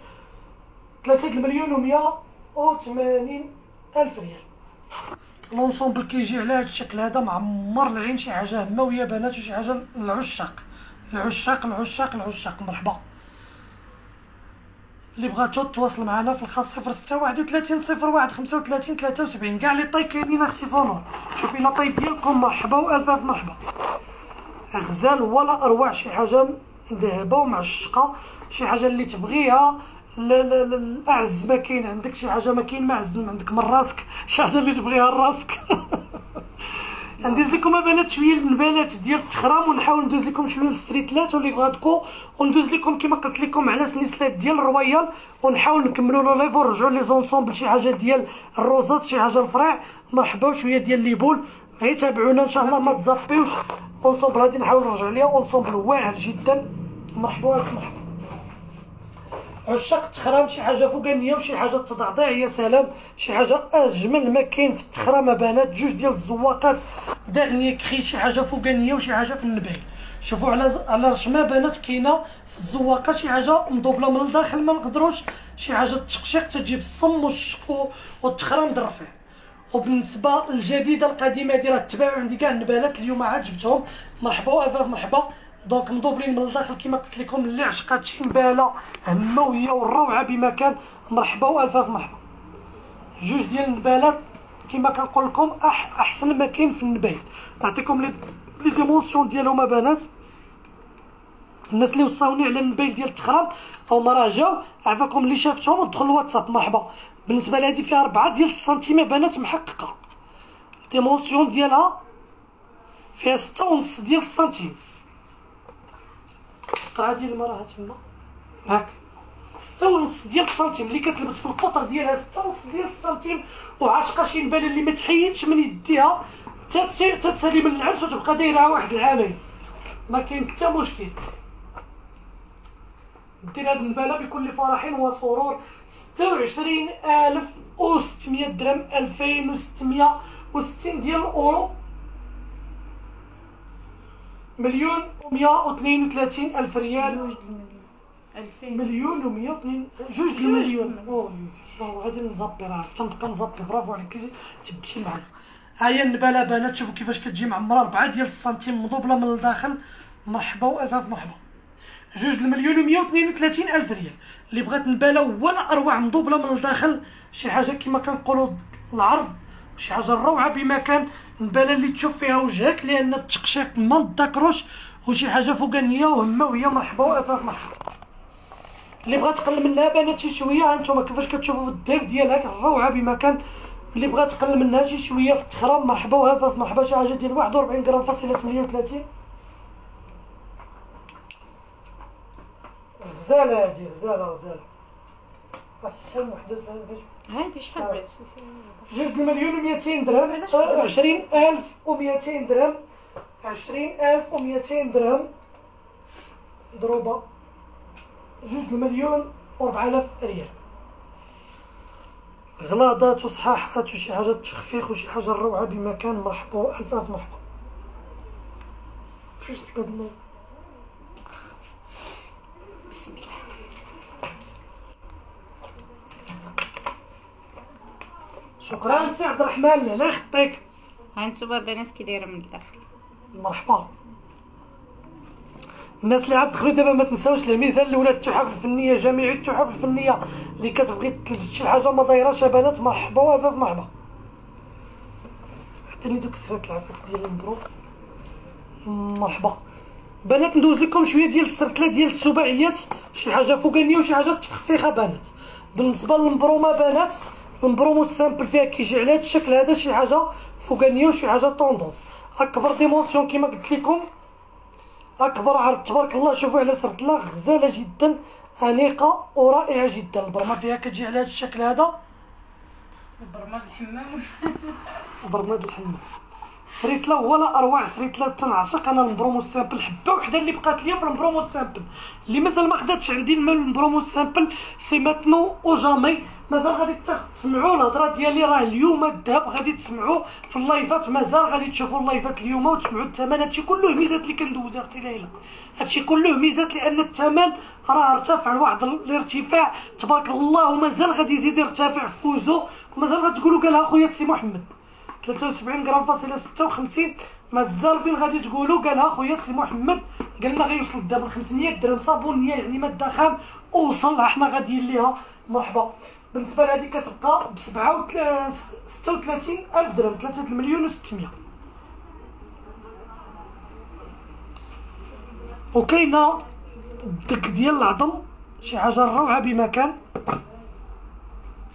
3,180,000 ريال. لونسومبل كيجي على هاد الشكل هذا معمر العين، شي حاجه هماويه بنات وشي حاجه للعشاق العشاق العشاق العشاق. مرحبا اللي بغاتو تواصل معنا في الخاص 06 31 01 35 73. كاع لي طاي كاينين اختي فنون، شوفي لا طاي ديالكم. مرحبا والفاف مرحبا. غزال ولا اروع، شي حاجه ذهبه ومعشقه، شي حاجه اللي تبغيها. لا لا لا الاعز ما كاين عندك، شي حاجه ما كاين ما عز عندك من راسك، شي حاجه اللي تبغيها لراسك. ندوز لكم بنات شويه البنات ديال التخرام، ونحاول ندوز لكم شويه السريتلات واللي غادكو، وندوز لكم كما قلت لكم على السنسلات ديال الرويال، ونحاول نكملوا لو ليف ونرجعوا لي زونسومبل. شي حاجه ديال الروزات، شي حاجه الفراع. مرحبا وشويه ديال ليبول. غير تابعونا ان شاء الله ما تزابيوش. اونسومبل هادي نحاول نرجع ليها، اونسومبل واعر جدا. مرحبا مرحبا. عشاق التخرام، شي حاجه فوقانيه وشي حاجه تضعضيع. يا سلام، شي حاجه اجمل ما كاين في التخرام بنات. جوج ديال الزواقات داغنيه كخي، شي حاجه فوقانيه وشي حاجه في النبيل. شوفوا على رشمه بنات كاينه في الزواقه، شي حاجه مضوبله من الداخل ما نقدروش، شي حاجه التقشيق تجيب الصم والشكو والتخرام در فيه. وبالنسبه للجديده القديمه ديال التباع عندي كاع النبالات اليوم عاد جبتهم. مرحبا وافاف مرحبا. دونك مضوبلين من الداخل كما قلت لكم، اللي عشقات شي نباله همويه والروعه بما كان. مرحبا والفاف مرحبا. جوج ديال النبالات كما كنقول لكم احسن ما كاين في النبال. نعطيكم لي ديمونسيون ديالهم بنات. الناس اللي وصاوني على النبال ديال التخرام هما راه جاو، عافاكم اللي شافتهم دخل الواتساب. مرحبا. بالنسبه لهذه فيها 4 ديال السنتيمه بنات محققه، ديمونسيون ديالها فيها 6.5 ديال السنتيم. القطعه ديال المراه تما هاك 6.5 ديال السنتيم اللي كتلبس في القطر ديالها 6.5 ديال السنتيم. وعاشقه شي نباله اللي ما تحيدش من يديها تتسالي من العرس وتبقى دايرها واحد العامين ما كاين حتى مشكل. دير هاد النباله بكل فرح وسرور. 26600 درهم، 2660 ديال الاورو، 1,132,000 ريال، 2 مليون و 100 جوج ديال المليون. غادي نزبرها تنبقى نزبر. برافو عليك تبتي معايا. ها هي النباله بانات، شوفوا كيفاش كتجي معمره 4 ديال السنتيم مضوبله من الداخل. مرحبا والف مرحبا. 2,132,000 ريال. اللي بغات نباله ولا اروع مضوبله من الداخل، شي حاجه كما كنقولوا العرض، شي حاجه روعه بمكان نباله اللي تشوف فيها وجهك، لان التقشيق ما تذكروش، وشي حاجه فوقانيه وهمه. وهي مرحبا وافاف مرحبا. اللي بغات تقل منها بانات شي شويه، ها نتوما كيفاش كتشوفوا في الدير ديالها الروعه بمكان. اللي بغات تقل منها شي شويه في التخرام مرحبا وافاف مرحبا. شي حاجه ديال 41 غرام فاصله 38. غزاله هادي، غزاله غزاله. عرفتي شحال وحده هادي؟ شحال بعت؟ 2,200,000 درهم، 20,200 درهم، 20,200 درهم مضروبه 2,004,000 ريال. غلاضات وصحاحات وشي حاجه تفخفيخ وشي حاجه روعه بمكان. مرحبا والف الف مرحبا. بسم الله. شكرا سي عبد الرحمن. الله يخطيك. ها نتوما البنات كي دايره من الداخل. مرحبا الناس اللي عاد دخلوا دابا، ما تنساوش الميزان الاولى التحف الفنيه، جميع التحف الفنيه اللي كتبغي تلبس شي حاجه ما دايراش بنات مرحبا وافاف مرحبا. عطيني دوك السرات العفاك ديال المبروك. مرحبا بنات. ندوز لكم شويه ديال السرتله ديال السباعيات، شي حاجه فوقانيه وشي حاجه تفخفيخه بنات. بالنسبه للمبرومه بنات، المبرومه السامبل فيها كيجي على هذا الشكل هذا، شي حاجه فوقانيه وشي حاجه طوندونس. اكبر ديمونسيون كما قلت لكم، اكبر عرض تبارك الله. شوفوا على سرتله غزاله جدا، انيقه ورائعه جدا. البرمه فيها كتجي على هذا الشكل هذا، البرمه ديال الحمام، البرمه ديال الحمام. سريتله ولا اروع سريتله، تنعشق انا البرومو السامبل. حبه وحده اللي بقات ليا في البرومو السامبل، اللي مازال ما خداتش عندي البرومو السامبل سي ماتنو او جامي. مازال غادي تسمعوا الهضره ديالي، راه اليوم الذهب غادي تسمعوه في اللايفات، مازال غادي تشوفوا اللايفات اليوم وتسمعوا الثمن. هادشي كله ميزات اللي كندوز اختي ليلى، هادشي كله ميزات، لان الثمن راه ارتفع واحد الارتفاع تبارك الله، ومازال غادي يزيد يرتفع. فوزو ومازال غتقولوا قالها خويا سي محمد 73 غرام فاصله 56. مازال فين غادي تقولوا قالها خويا سي محمد؟ قالنا غيوصل الذهب ل 500 درهم صابونيه، يعني ما الدخام وصل حنا غاديين ليها. مرحبا. بالنسبه لهذه كتبقى ب 36,000 درهم، 3,600,000. وكاينه الدك ديال العظم، شي حاجه روعه بمكان،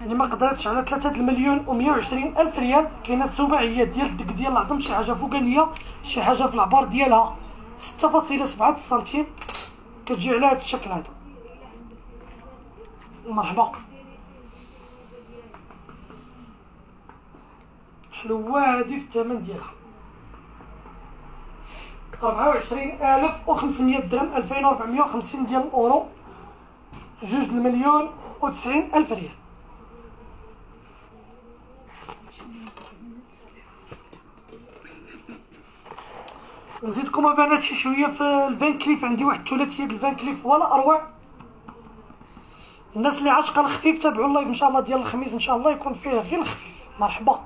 يعني ما قدرتش على 3,120,000 ريال. كاينه السباعيه ديال الدك ديال العظم، شي حاجه فوقانيه، شي حاجه في العبار ديالها 6.7 سنتيم، كتجي على هذا الشكل هذا. مرحبا. حلوه هذه في الثمن ديالها 24,500 درهم، 2,450 ديال الاورو، 2,090,000 ريال. نزيدكم البنات شي شويه في الفان كليف. عندي واحد الثلاثيه ديال الفان كليف ولا اروع. الناس اللي عاشقه الخفيف تابعوا اللايف ان شاء الله ديال الخميس، ان شاء الله يكون فيه غير الخفيف. مرحبا.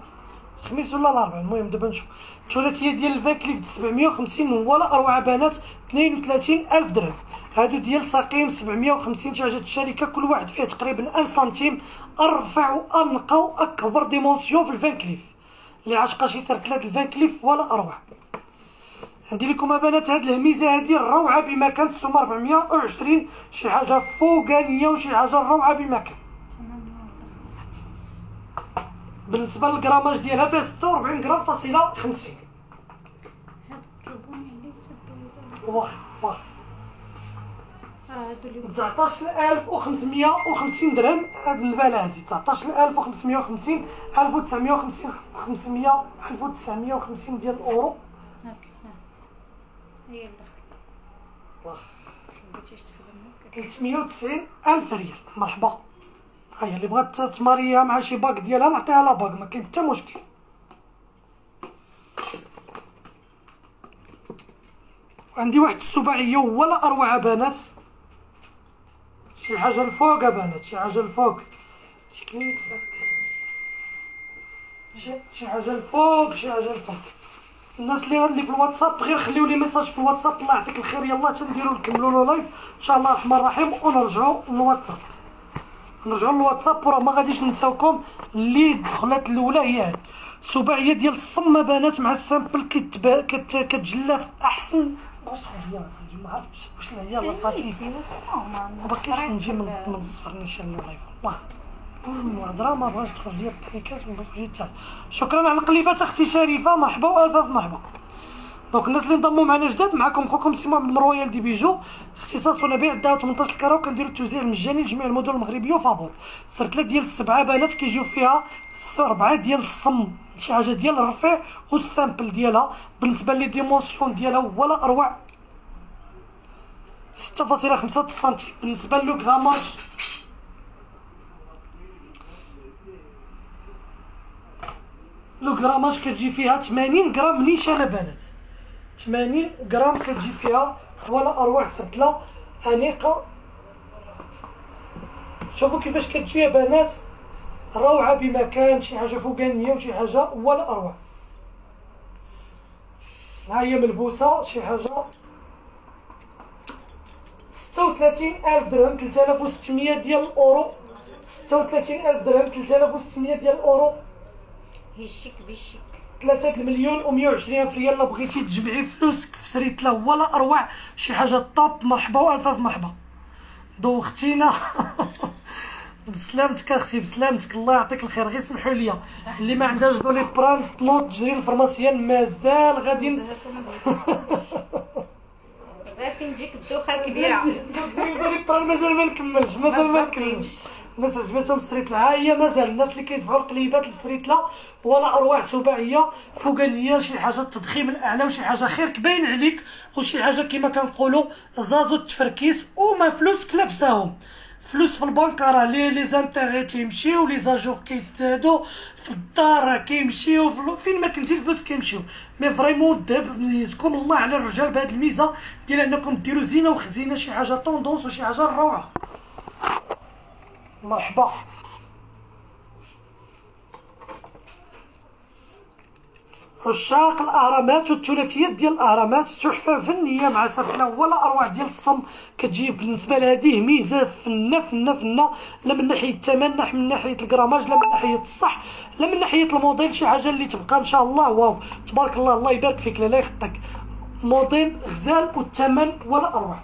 الخميس ولا الاربعاء، المهم دابا نشوف. الثلاثيه ديال الفان كليف 750 ولا اروع بنات، 32,000 درهم. هادو ديال ساقيم 750 شاجه الشركه، كل واحد فيه تقريبا 1 سنتيم. ارفع وانقى واكبر ديمونسيون في الفان كليف، اللي عاشقه شي سرتله الفان كليف ولا اروع. عندي لكم بنات هاد الهميزه هادي الروعه بمكان، 420، شي حاجه فوقانيه وشي حاجه روعه بمكان. بالنسبه للجراماج ديالها فيها 46 غرام فاصله 50. هاد 19550 درهم هاد البالة هادي 19550 1950 500 1950 ديال الاورو. هاك هي الدخل 390 الف ريال. مرحبا، ها هي اللي بغات تماريها مع شي باك ديالها نعطيها لا باك، ما كاين حتى مشكل. عندي واحد السباعيه ولا اروع بنات، شي حاجه الفوق بنات، شي حاجه الفوق، شي حاجه الفوق، شي حاجه الفوق. الناس اللي في الواتساب غير خليو لي ميساج في الواتساب. الله يعطيك الخير، يلا تنديروا نكملوا له لايف ان شاء الله الرحمن الرحيم، ونرجعوا للواتساب، نرجعوا للواتساب، وراه ما غاديش نساوكم. اللي دخلت الاولى هي هذه السباعيه ديال الصمه بنات مع السامبل، كتجلى في احسن. واش هي ما عرفتش واش هي لا فاتيك، ما باقيش نجي من الصفر ان شاء الله لايف. الله والهضره ما بغاش تخرج ليا الضحكات ولا الجيتات. شكرا على القليبات اختي شريفه، مرحبا والف مرحبا. دونك الناس اللي انضموا معنا جداد، معكم خوكم سيمون من رويال دي بيجو، اختصاص ولا بيع الذهب 18 كاره، وكنديروا التوزيع المجاني لجميع المدن المغربيه وفابور. سرتله ديال السبعه بنات كيجيو فيها 4 ديال الصم، شي حاجه ديال الرفيع، والسامبل ديالها بالنسبه لي ديمونسيون ديالها ولا اروع، 6.5 سنتيم. بالنسبه لو غراماج كتجي فيها 80 غرام نيشانه بنات، 80 غرام كتجي فيها ولا اروع سرتله انيقه. شوفوا كيفاش كتجي يا بنات، روعه بمكان، شي حاجه فوقانيه وشي حاجه ولا اروع. ها هي ملبوسه شي حاجه 36000 درهم 3600 ديال الاورو، 36000 درهم 3600 ديال الاورو. هي شيك بشيك، 3,120,000 ريال. لا بغيتي تجمعي فلوسك في سريت له ولا اروع، شي حاجه طاب. مرحبا والف مرحبا. دوختينا بسلامتك اختي، بسلامتك، الله يعطيك الخير. غير سمحوا لي اللي ما عندهاش دولي بران طلوط تجري الفرماسيان، مازال غادي غادي نجيك الدوخه كبيره، دولي بران مازال ما نكملش، الناس عجبتهم سريتلا. ها هي مازال الناس اللي كيدفعوا القليبات لسريتلا ولا اروع، سباعيه فوقانيه، شي حاجه التضخيم الاعلى، وشي حاجه خيرك باين عليك، وشي حاجه كما كنقولوا زازو التفركيس، وما فلوسك لابساهم. فلوس في البنك راه لي زانتيغي كيمشيو، لي زاجور كيتزادو، في الدار كيمشيو، فين ما كنتي الفلوس كيمشيو. مي فريمون الذهب يزكم الله على الرجال بهاد الميزه ديال انكم ديروا زينه وخزينه، شي حاجه طوندونس وشي حاجه روعه. مرحبا. عشاق الاهرامات والثلاثيات ديال الاهرامات، تحفه فنيه مع سرتله ولا اروع ديال الصم، كتجيب بالنسبه لهذه ميزه فنه فنه فنه، لا من ناحيه الثمن، لا من ناحيه الكراماج، لا من ناحيه الصح، لا من ناحيه الموديل، شي حاجه اللي تبقى ان شاء الله. واو تبارك الله، الله يبارك فيك، لا يخطيك موديل غزال والثمن ولا اروع.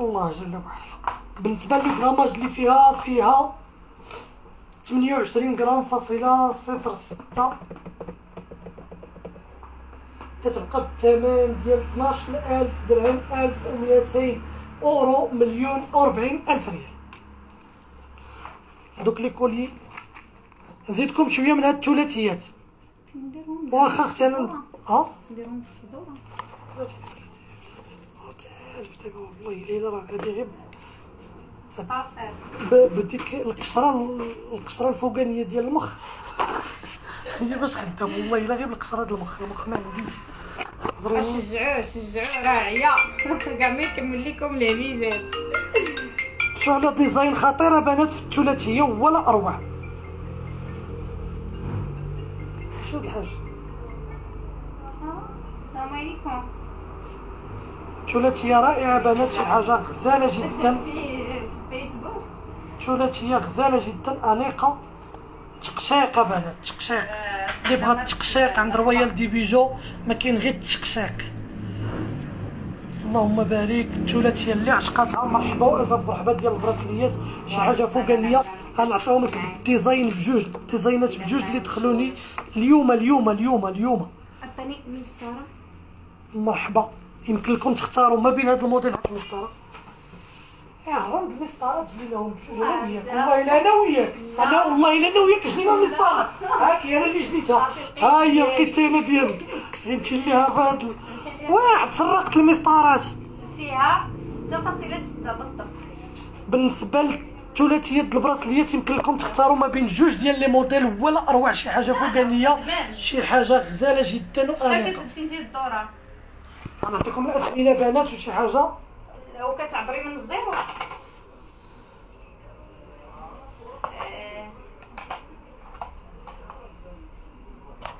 الله جل وعلا. بالنسبه للغراماج اللي فيها، 28 غرام فاصله 06، كتبقى بالثمن ديال 12000 درهم 1200 اورو، 1,040,000 ريال. دوك لي كولي نزيدكم شويه من هاد الثلاثيات، واخا اختي انا نديرهم في الصدوره. 3000 دابا والله الا راه غادي غير بديك القشره الفوقانيه ديال المخ، هي باش خدام والله الا غير بالقشره ديال المخ. المخ ما عنديش. شجعوه شجعوه، راعيه كاع ما يكمل لكم العبيزات. شو على ديزاين خطيره بنات في الثلاثيه ولا اروع. شو الحاج السلام عليكم. ثلاثيه رائعه بنات، شي حاجه غزاله جدا، ثلاثيه غزاله جدا انيقه، تقشيقه بنات، تقشيق. اللي بغى التقشيق عند رويال دي بيجو، ما كاين غير التقشيق. اللهم بارك. الثلاثيه اللي عشقاتها مرحبا والف مرحبا. ديال البراسليات شي حاجه فوقانيه، غنعطيهم لك الديزاين بجوج، الديزاينات بجوج اللي دخلوني اليوم. عطيني المسطره مرحبا. يمكن لكم تختاروا ما بين هذا الموديل هاد المسطره. راه المسطرات جليناهم بجوج انا وياك، والله الا انا وياك، انا والله الا انا وياك جلينا المسطرات. هاك هي انا اللي جليتها، ها هي القيتينه ديالك انت ليها فهاد واعد. سرقت المسطرات فيها 6.6 بالضبط. بالنسبه للثلاثيه د البراسليات يمكن لكم تختاروا ما بين جوج ديال لي موديل ولا اروع، شي حاجه فوقانيه، شي حاجه غزاله جدا وانيقه. انا نعطيكم الاثمنه بنات وشي حاجه لو كتعبري من الزيرو.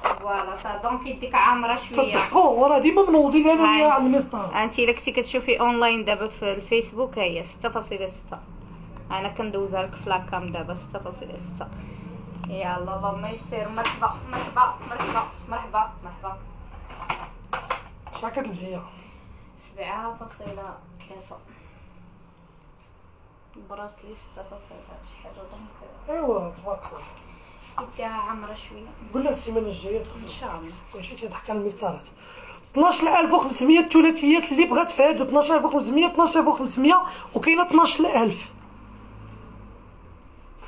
فوالا صافي دونك يديك عامره شويه. تضحكوا وراه ديما منوضين انا وياها على المسطر. انت الا كنتي كتشوفي اونلاين دابا في الفيسبوك، ها هي 6.6. انا كندوزها لك في لاكام دابا 6.6. يلا اللهم يسير. مرحبا مرحبا مرحبا مرحبا مرحبا. شحال كتلبسيها؟ 7.3. البراسلي 6.3 شي حاجه دونك. ايوا تبارك الله يديها عامره شويه. قلنا السيمانه الجايه تدخل ان شاء الله. ماشي تضحك على المسطرات. 12500 الثلاثيات اللي بغات فهادو 12500 12500 وكاينه 12000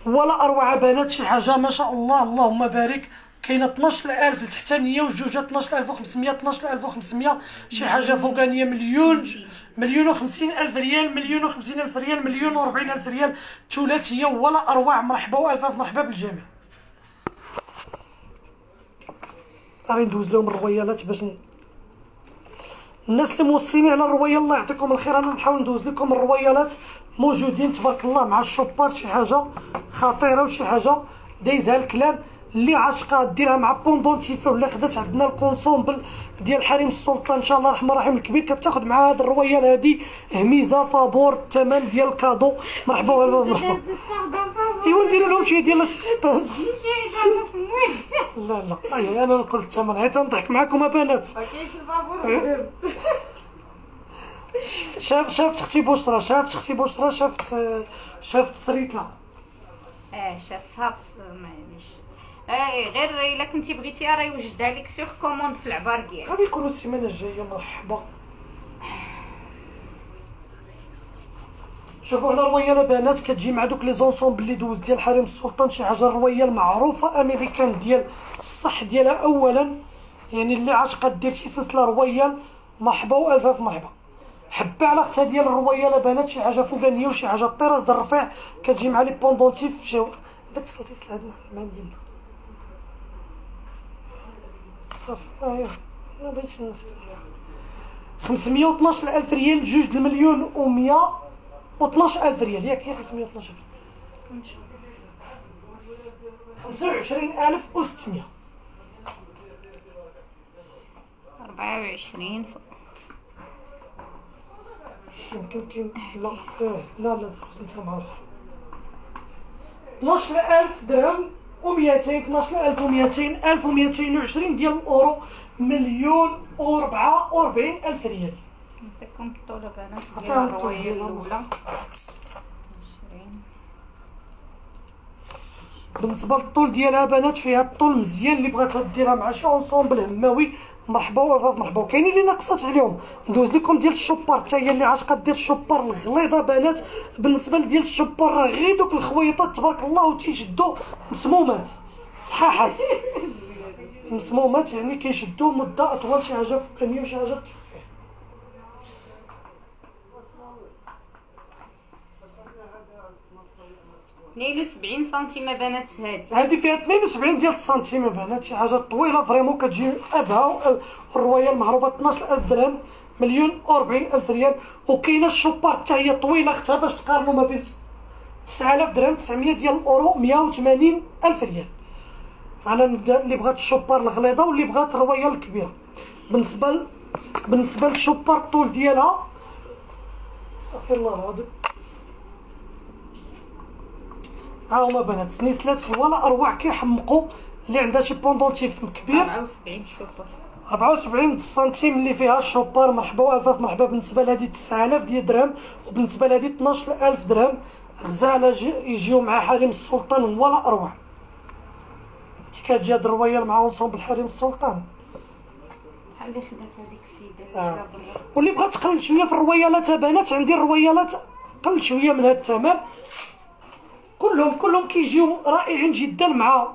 ولا اروع بنات. شي حاجه ما شاء الله اللهم بارك. كاينه 12000 التحتانيه وجوجه 12500 12500 شي حاجه فوقانيه. مليون و50000 ريال، مليون و50000 ريال، مليون و40000 ريال ثلاثيه ولا اروع. مرحبا والف مرحبا بالجميع. راني ندوز لهم الرويالات باش الناس اللي موصيني على الرويال الله يعطيكم الخير. انا نحاول ندوز لكم الرويالات موجودين تبارك الله مع الشوبار. شي حاجه خطيره وشي حاجه دايزها الكلام. اللي عاشقه ديرها مع بوندونتيف ولا خدات عندنا الكونسومبل ديال حريم السلطان ان شاء الله الرحمن الرحيم الكبير، كتاخذ مع هاد الرويال هادي هميزه فابور الثمن ديال الكادو. مرحبا مرحبا. ايوا نديرو لهم شي ديال السباس. لا لا انا نقول الثمن حيت نضحك معكم بنات. ما كاينش البابور. شافت اختي بشرى، شافت سريتها. شافتها معليش. غير الا كنتي بغيتيها راه يوجدها لك سيغ كوموند في العبار ديالك. غادي يكونوا السيمانه الجايه. مرحبا. شوفوا هنا الرويال بنات كتجي مع دوك لي زونسومبل اللي دوز ديال حريم السلطان. شي حاجه الرويال معروفه امريكان ديال الصح ديالها اولا، يعني اللي عاشقه دير شي سلسله رويال. مرحبا والف الف مرحبا. حبه على اختها ديال الرويال بنات. شي حاجه فوقانيه وشي حاجه الطراز د الرفيع كتجي مع لي بوندونتيف. شي داك الخوتي سلا هاد مع ديالنا صافي. انا بغيت نخدم معاها 512000 ريال جوج د المليون و112000 ريال. ياك هي 512 نشوف 25600 24 فوق. يمكن لا لا لا تخص انت مع الاخر. 12000 درهم و200 12200 1220 ديال الاورو، مليون و44000 ريال. نعطيكم الطوله بنات ديال الرويال الاولى. بالنسبه للطول ديالها بنات فيها الطول مزيان اللي بغاتها ديرها مع شي اونسومبل هماوي. مرحبا وفاف مرحبا. وكاينين اللي نقصت عليهم ندوز لكم ديال الشوبار حتى هي اللي عاشقه دير الشوبار الغليظه بنات. بالنسبه لديال الشوبار راه غير دوك الخويطات تبارك الله وتيشدوا مسمومات صحاحات مسمومات، يعني كيشدوا مده اطول. شي حاجه فوقانيه وشي حاجه تفكير. نايلو 70 سنتيم بنات في هذه. هذه فيها 72 ديال السنتيم بنات. شي حاجه طويله فريمون كتجي ابها. الرويال معروفه 12000 درهم، مليون و40000 ريال. وكاينه الشوبار حتى هي طويله اختها باش تقارنوا ما بين 9000 درهم 900 ديال الاورو 180000 ريال. انا نبدا اللي بغات الشوبار الغليظه واللي بغات الرويال الكبيره. بالنسبه للشوبار الطول ديالها استغفر الله العظيم. ها هما بنات سنيسلات ولا اروع كيحمقوا. اللي عندها شي بوندونتيف كبير 74 شوبر 74 سنتيم اللي فيها الشوبر. مرحبا والف مرحبا. بالنسبه لهذه 9000 ديال درهم وبالنسبه لهذه 12000 درهم. غزاله يجيو مع حريم السلطان ولا اروع. انت كتجي هاد الرويال مع اونسومبل حريم السلطان بحال اللي خدات هذيك السيده واللي بغات تقلل شويه في الرويالات. بنات عندي الرويالات قلت شويه من هذا الثمن، كلهم كيجيو رائعين جدا مع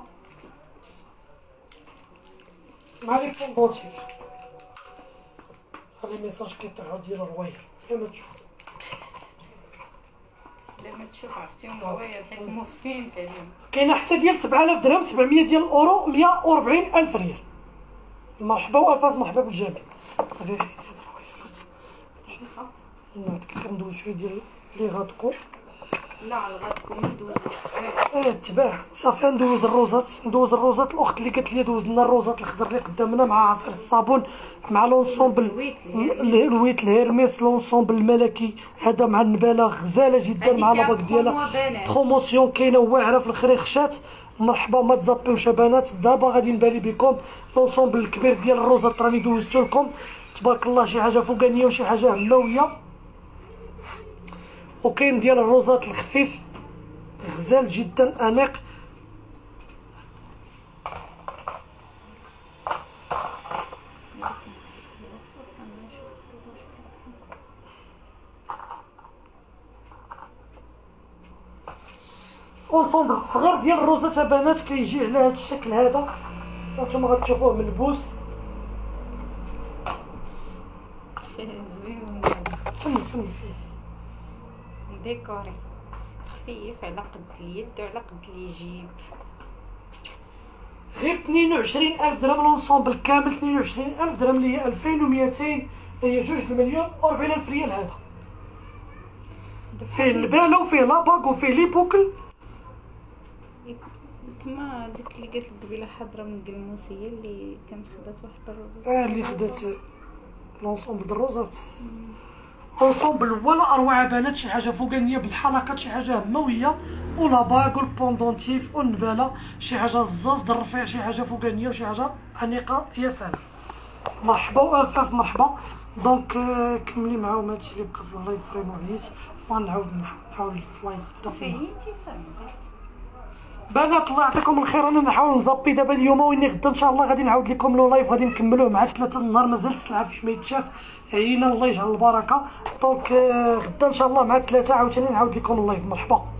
لي بونبوتيك. هاد الميساج كيطيحو ديال الرويال كما تشوف لما تشوف عرفتي الرويال حيت موصين كاينين، كاينه حتى ديال 7000 درهم 700 ديال الاورو 140000 ريال. مرحبا وافاف مرحبا بالجميع. صافي هاد الرويالات شوفها نعطيك الخير. ندوز شويه ديال لي غاتكو، لا على غاتكو ندوز تباع. صافي ندوز الروزات، الاخت اللي قالت لي دوز لنا الروزات الخضر اللي قدامنا مع عصير الصابون مع لونسومبل الويت الهيرميس لونسومبل الملكي هذا مع النباله غزاله جدا مع لاباك ديالها. بروموسيون كاينه واعره في الخريخشات. مرحبا ما تزابيوش بنات، دابا غادي نبالي بكم لونسومبل الكبير ديال الروزات راني دوزتو لكم تبارك الله، شي حاجه فوقانيه وشي حاجه هلاويه. وكاين ديال الروزات الخفيف غزال جدا انيق. والفوند الصغير ديال الروزات بنات كيجي على هذا الشكل هذا، نتوما غتشوفوه ملبوس زوين فن ديكوري خفيف على قد اليد وعلى قد الجيب. غير 22000 درهم لونسومبل كامل، 22000 درهم اللي هي 2200 اللي هي 2 مليون و40000 ريال. هذا فيه النباله وفيه لاباك وفيه لي بوكل كما ديك اللي قالت الدبيله حاضره من القلموسيه اللي كانت خدات واحد الروزات اللي خدات لونسومبل ديال الروزات اونسومبل ولا اروع بنات. شي حاجه فوقانيه بالحلقات، شي حاجه همويه ولا باغ والبوندونتيف والنباله، شي حاجه الزاز الرفيع، شي حاجه فوقانيه وشي حاجه انيقه. يا سلام مرحبا وافاف مرحبا. دونك كملي معاهم هادشي اللي بقى في اللايف فريمون عييت، وغنعاود نحاول في اللايف تاعنا بنات. الله يعطيكم الخير، انا نحاول نزبي دابا اليوم واني غدا ان شاء الله غادي نعاود لكم لو لايف، غادي نكملوه مع 3 النهار، مازال السلعه فاش ما يتشاف عينا الله يجعل البركه. دونك غدا ان شاء الله مع 3 عاوتاني نعاود لكم اللايف. مرحبا.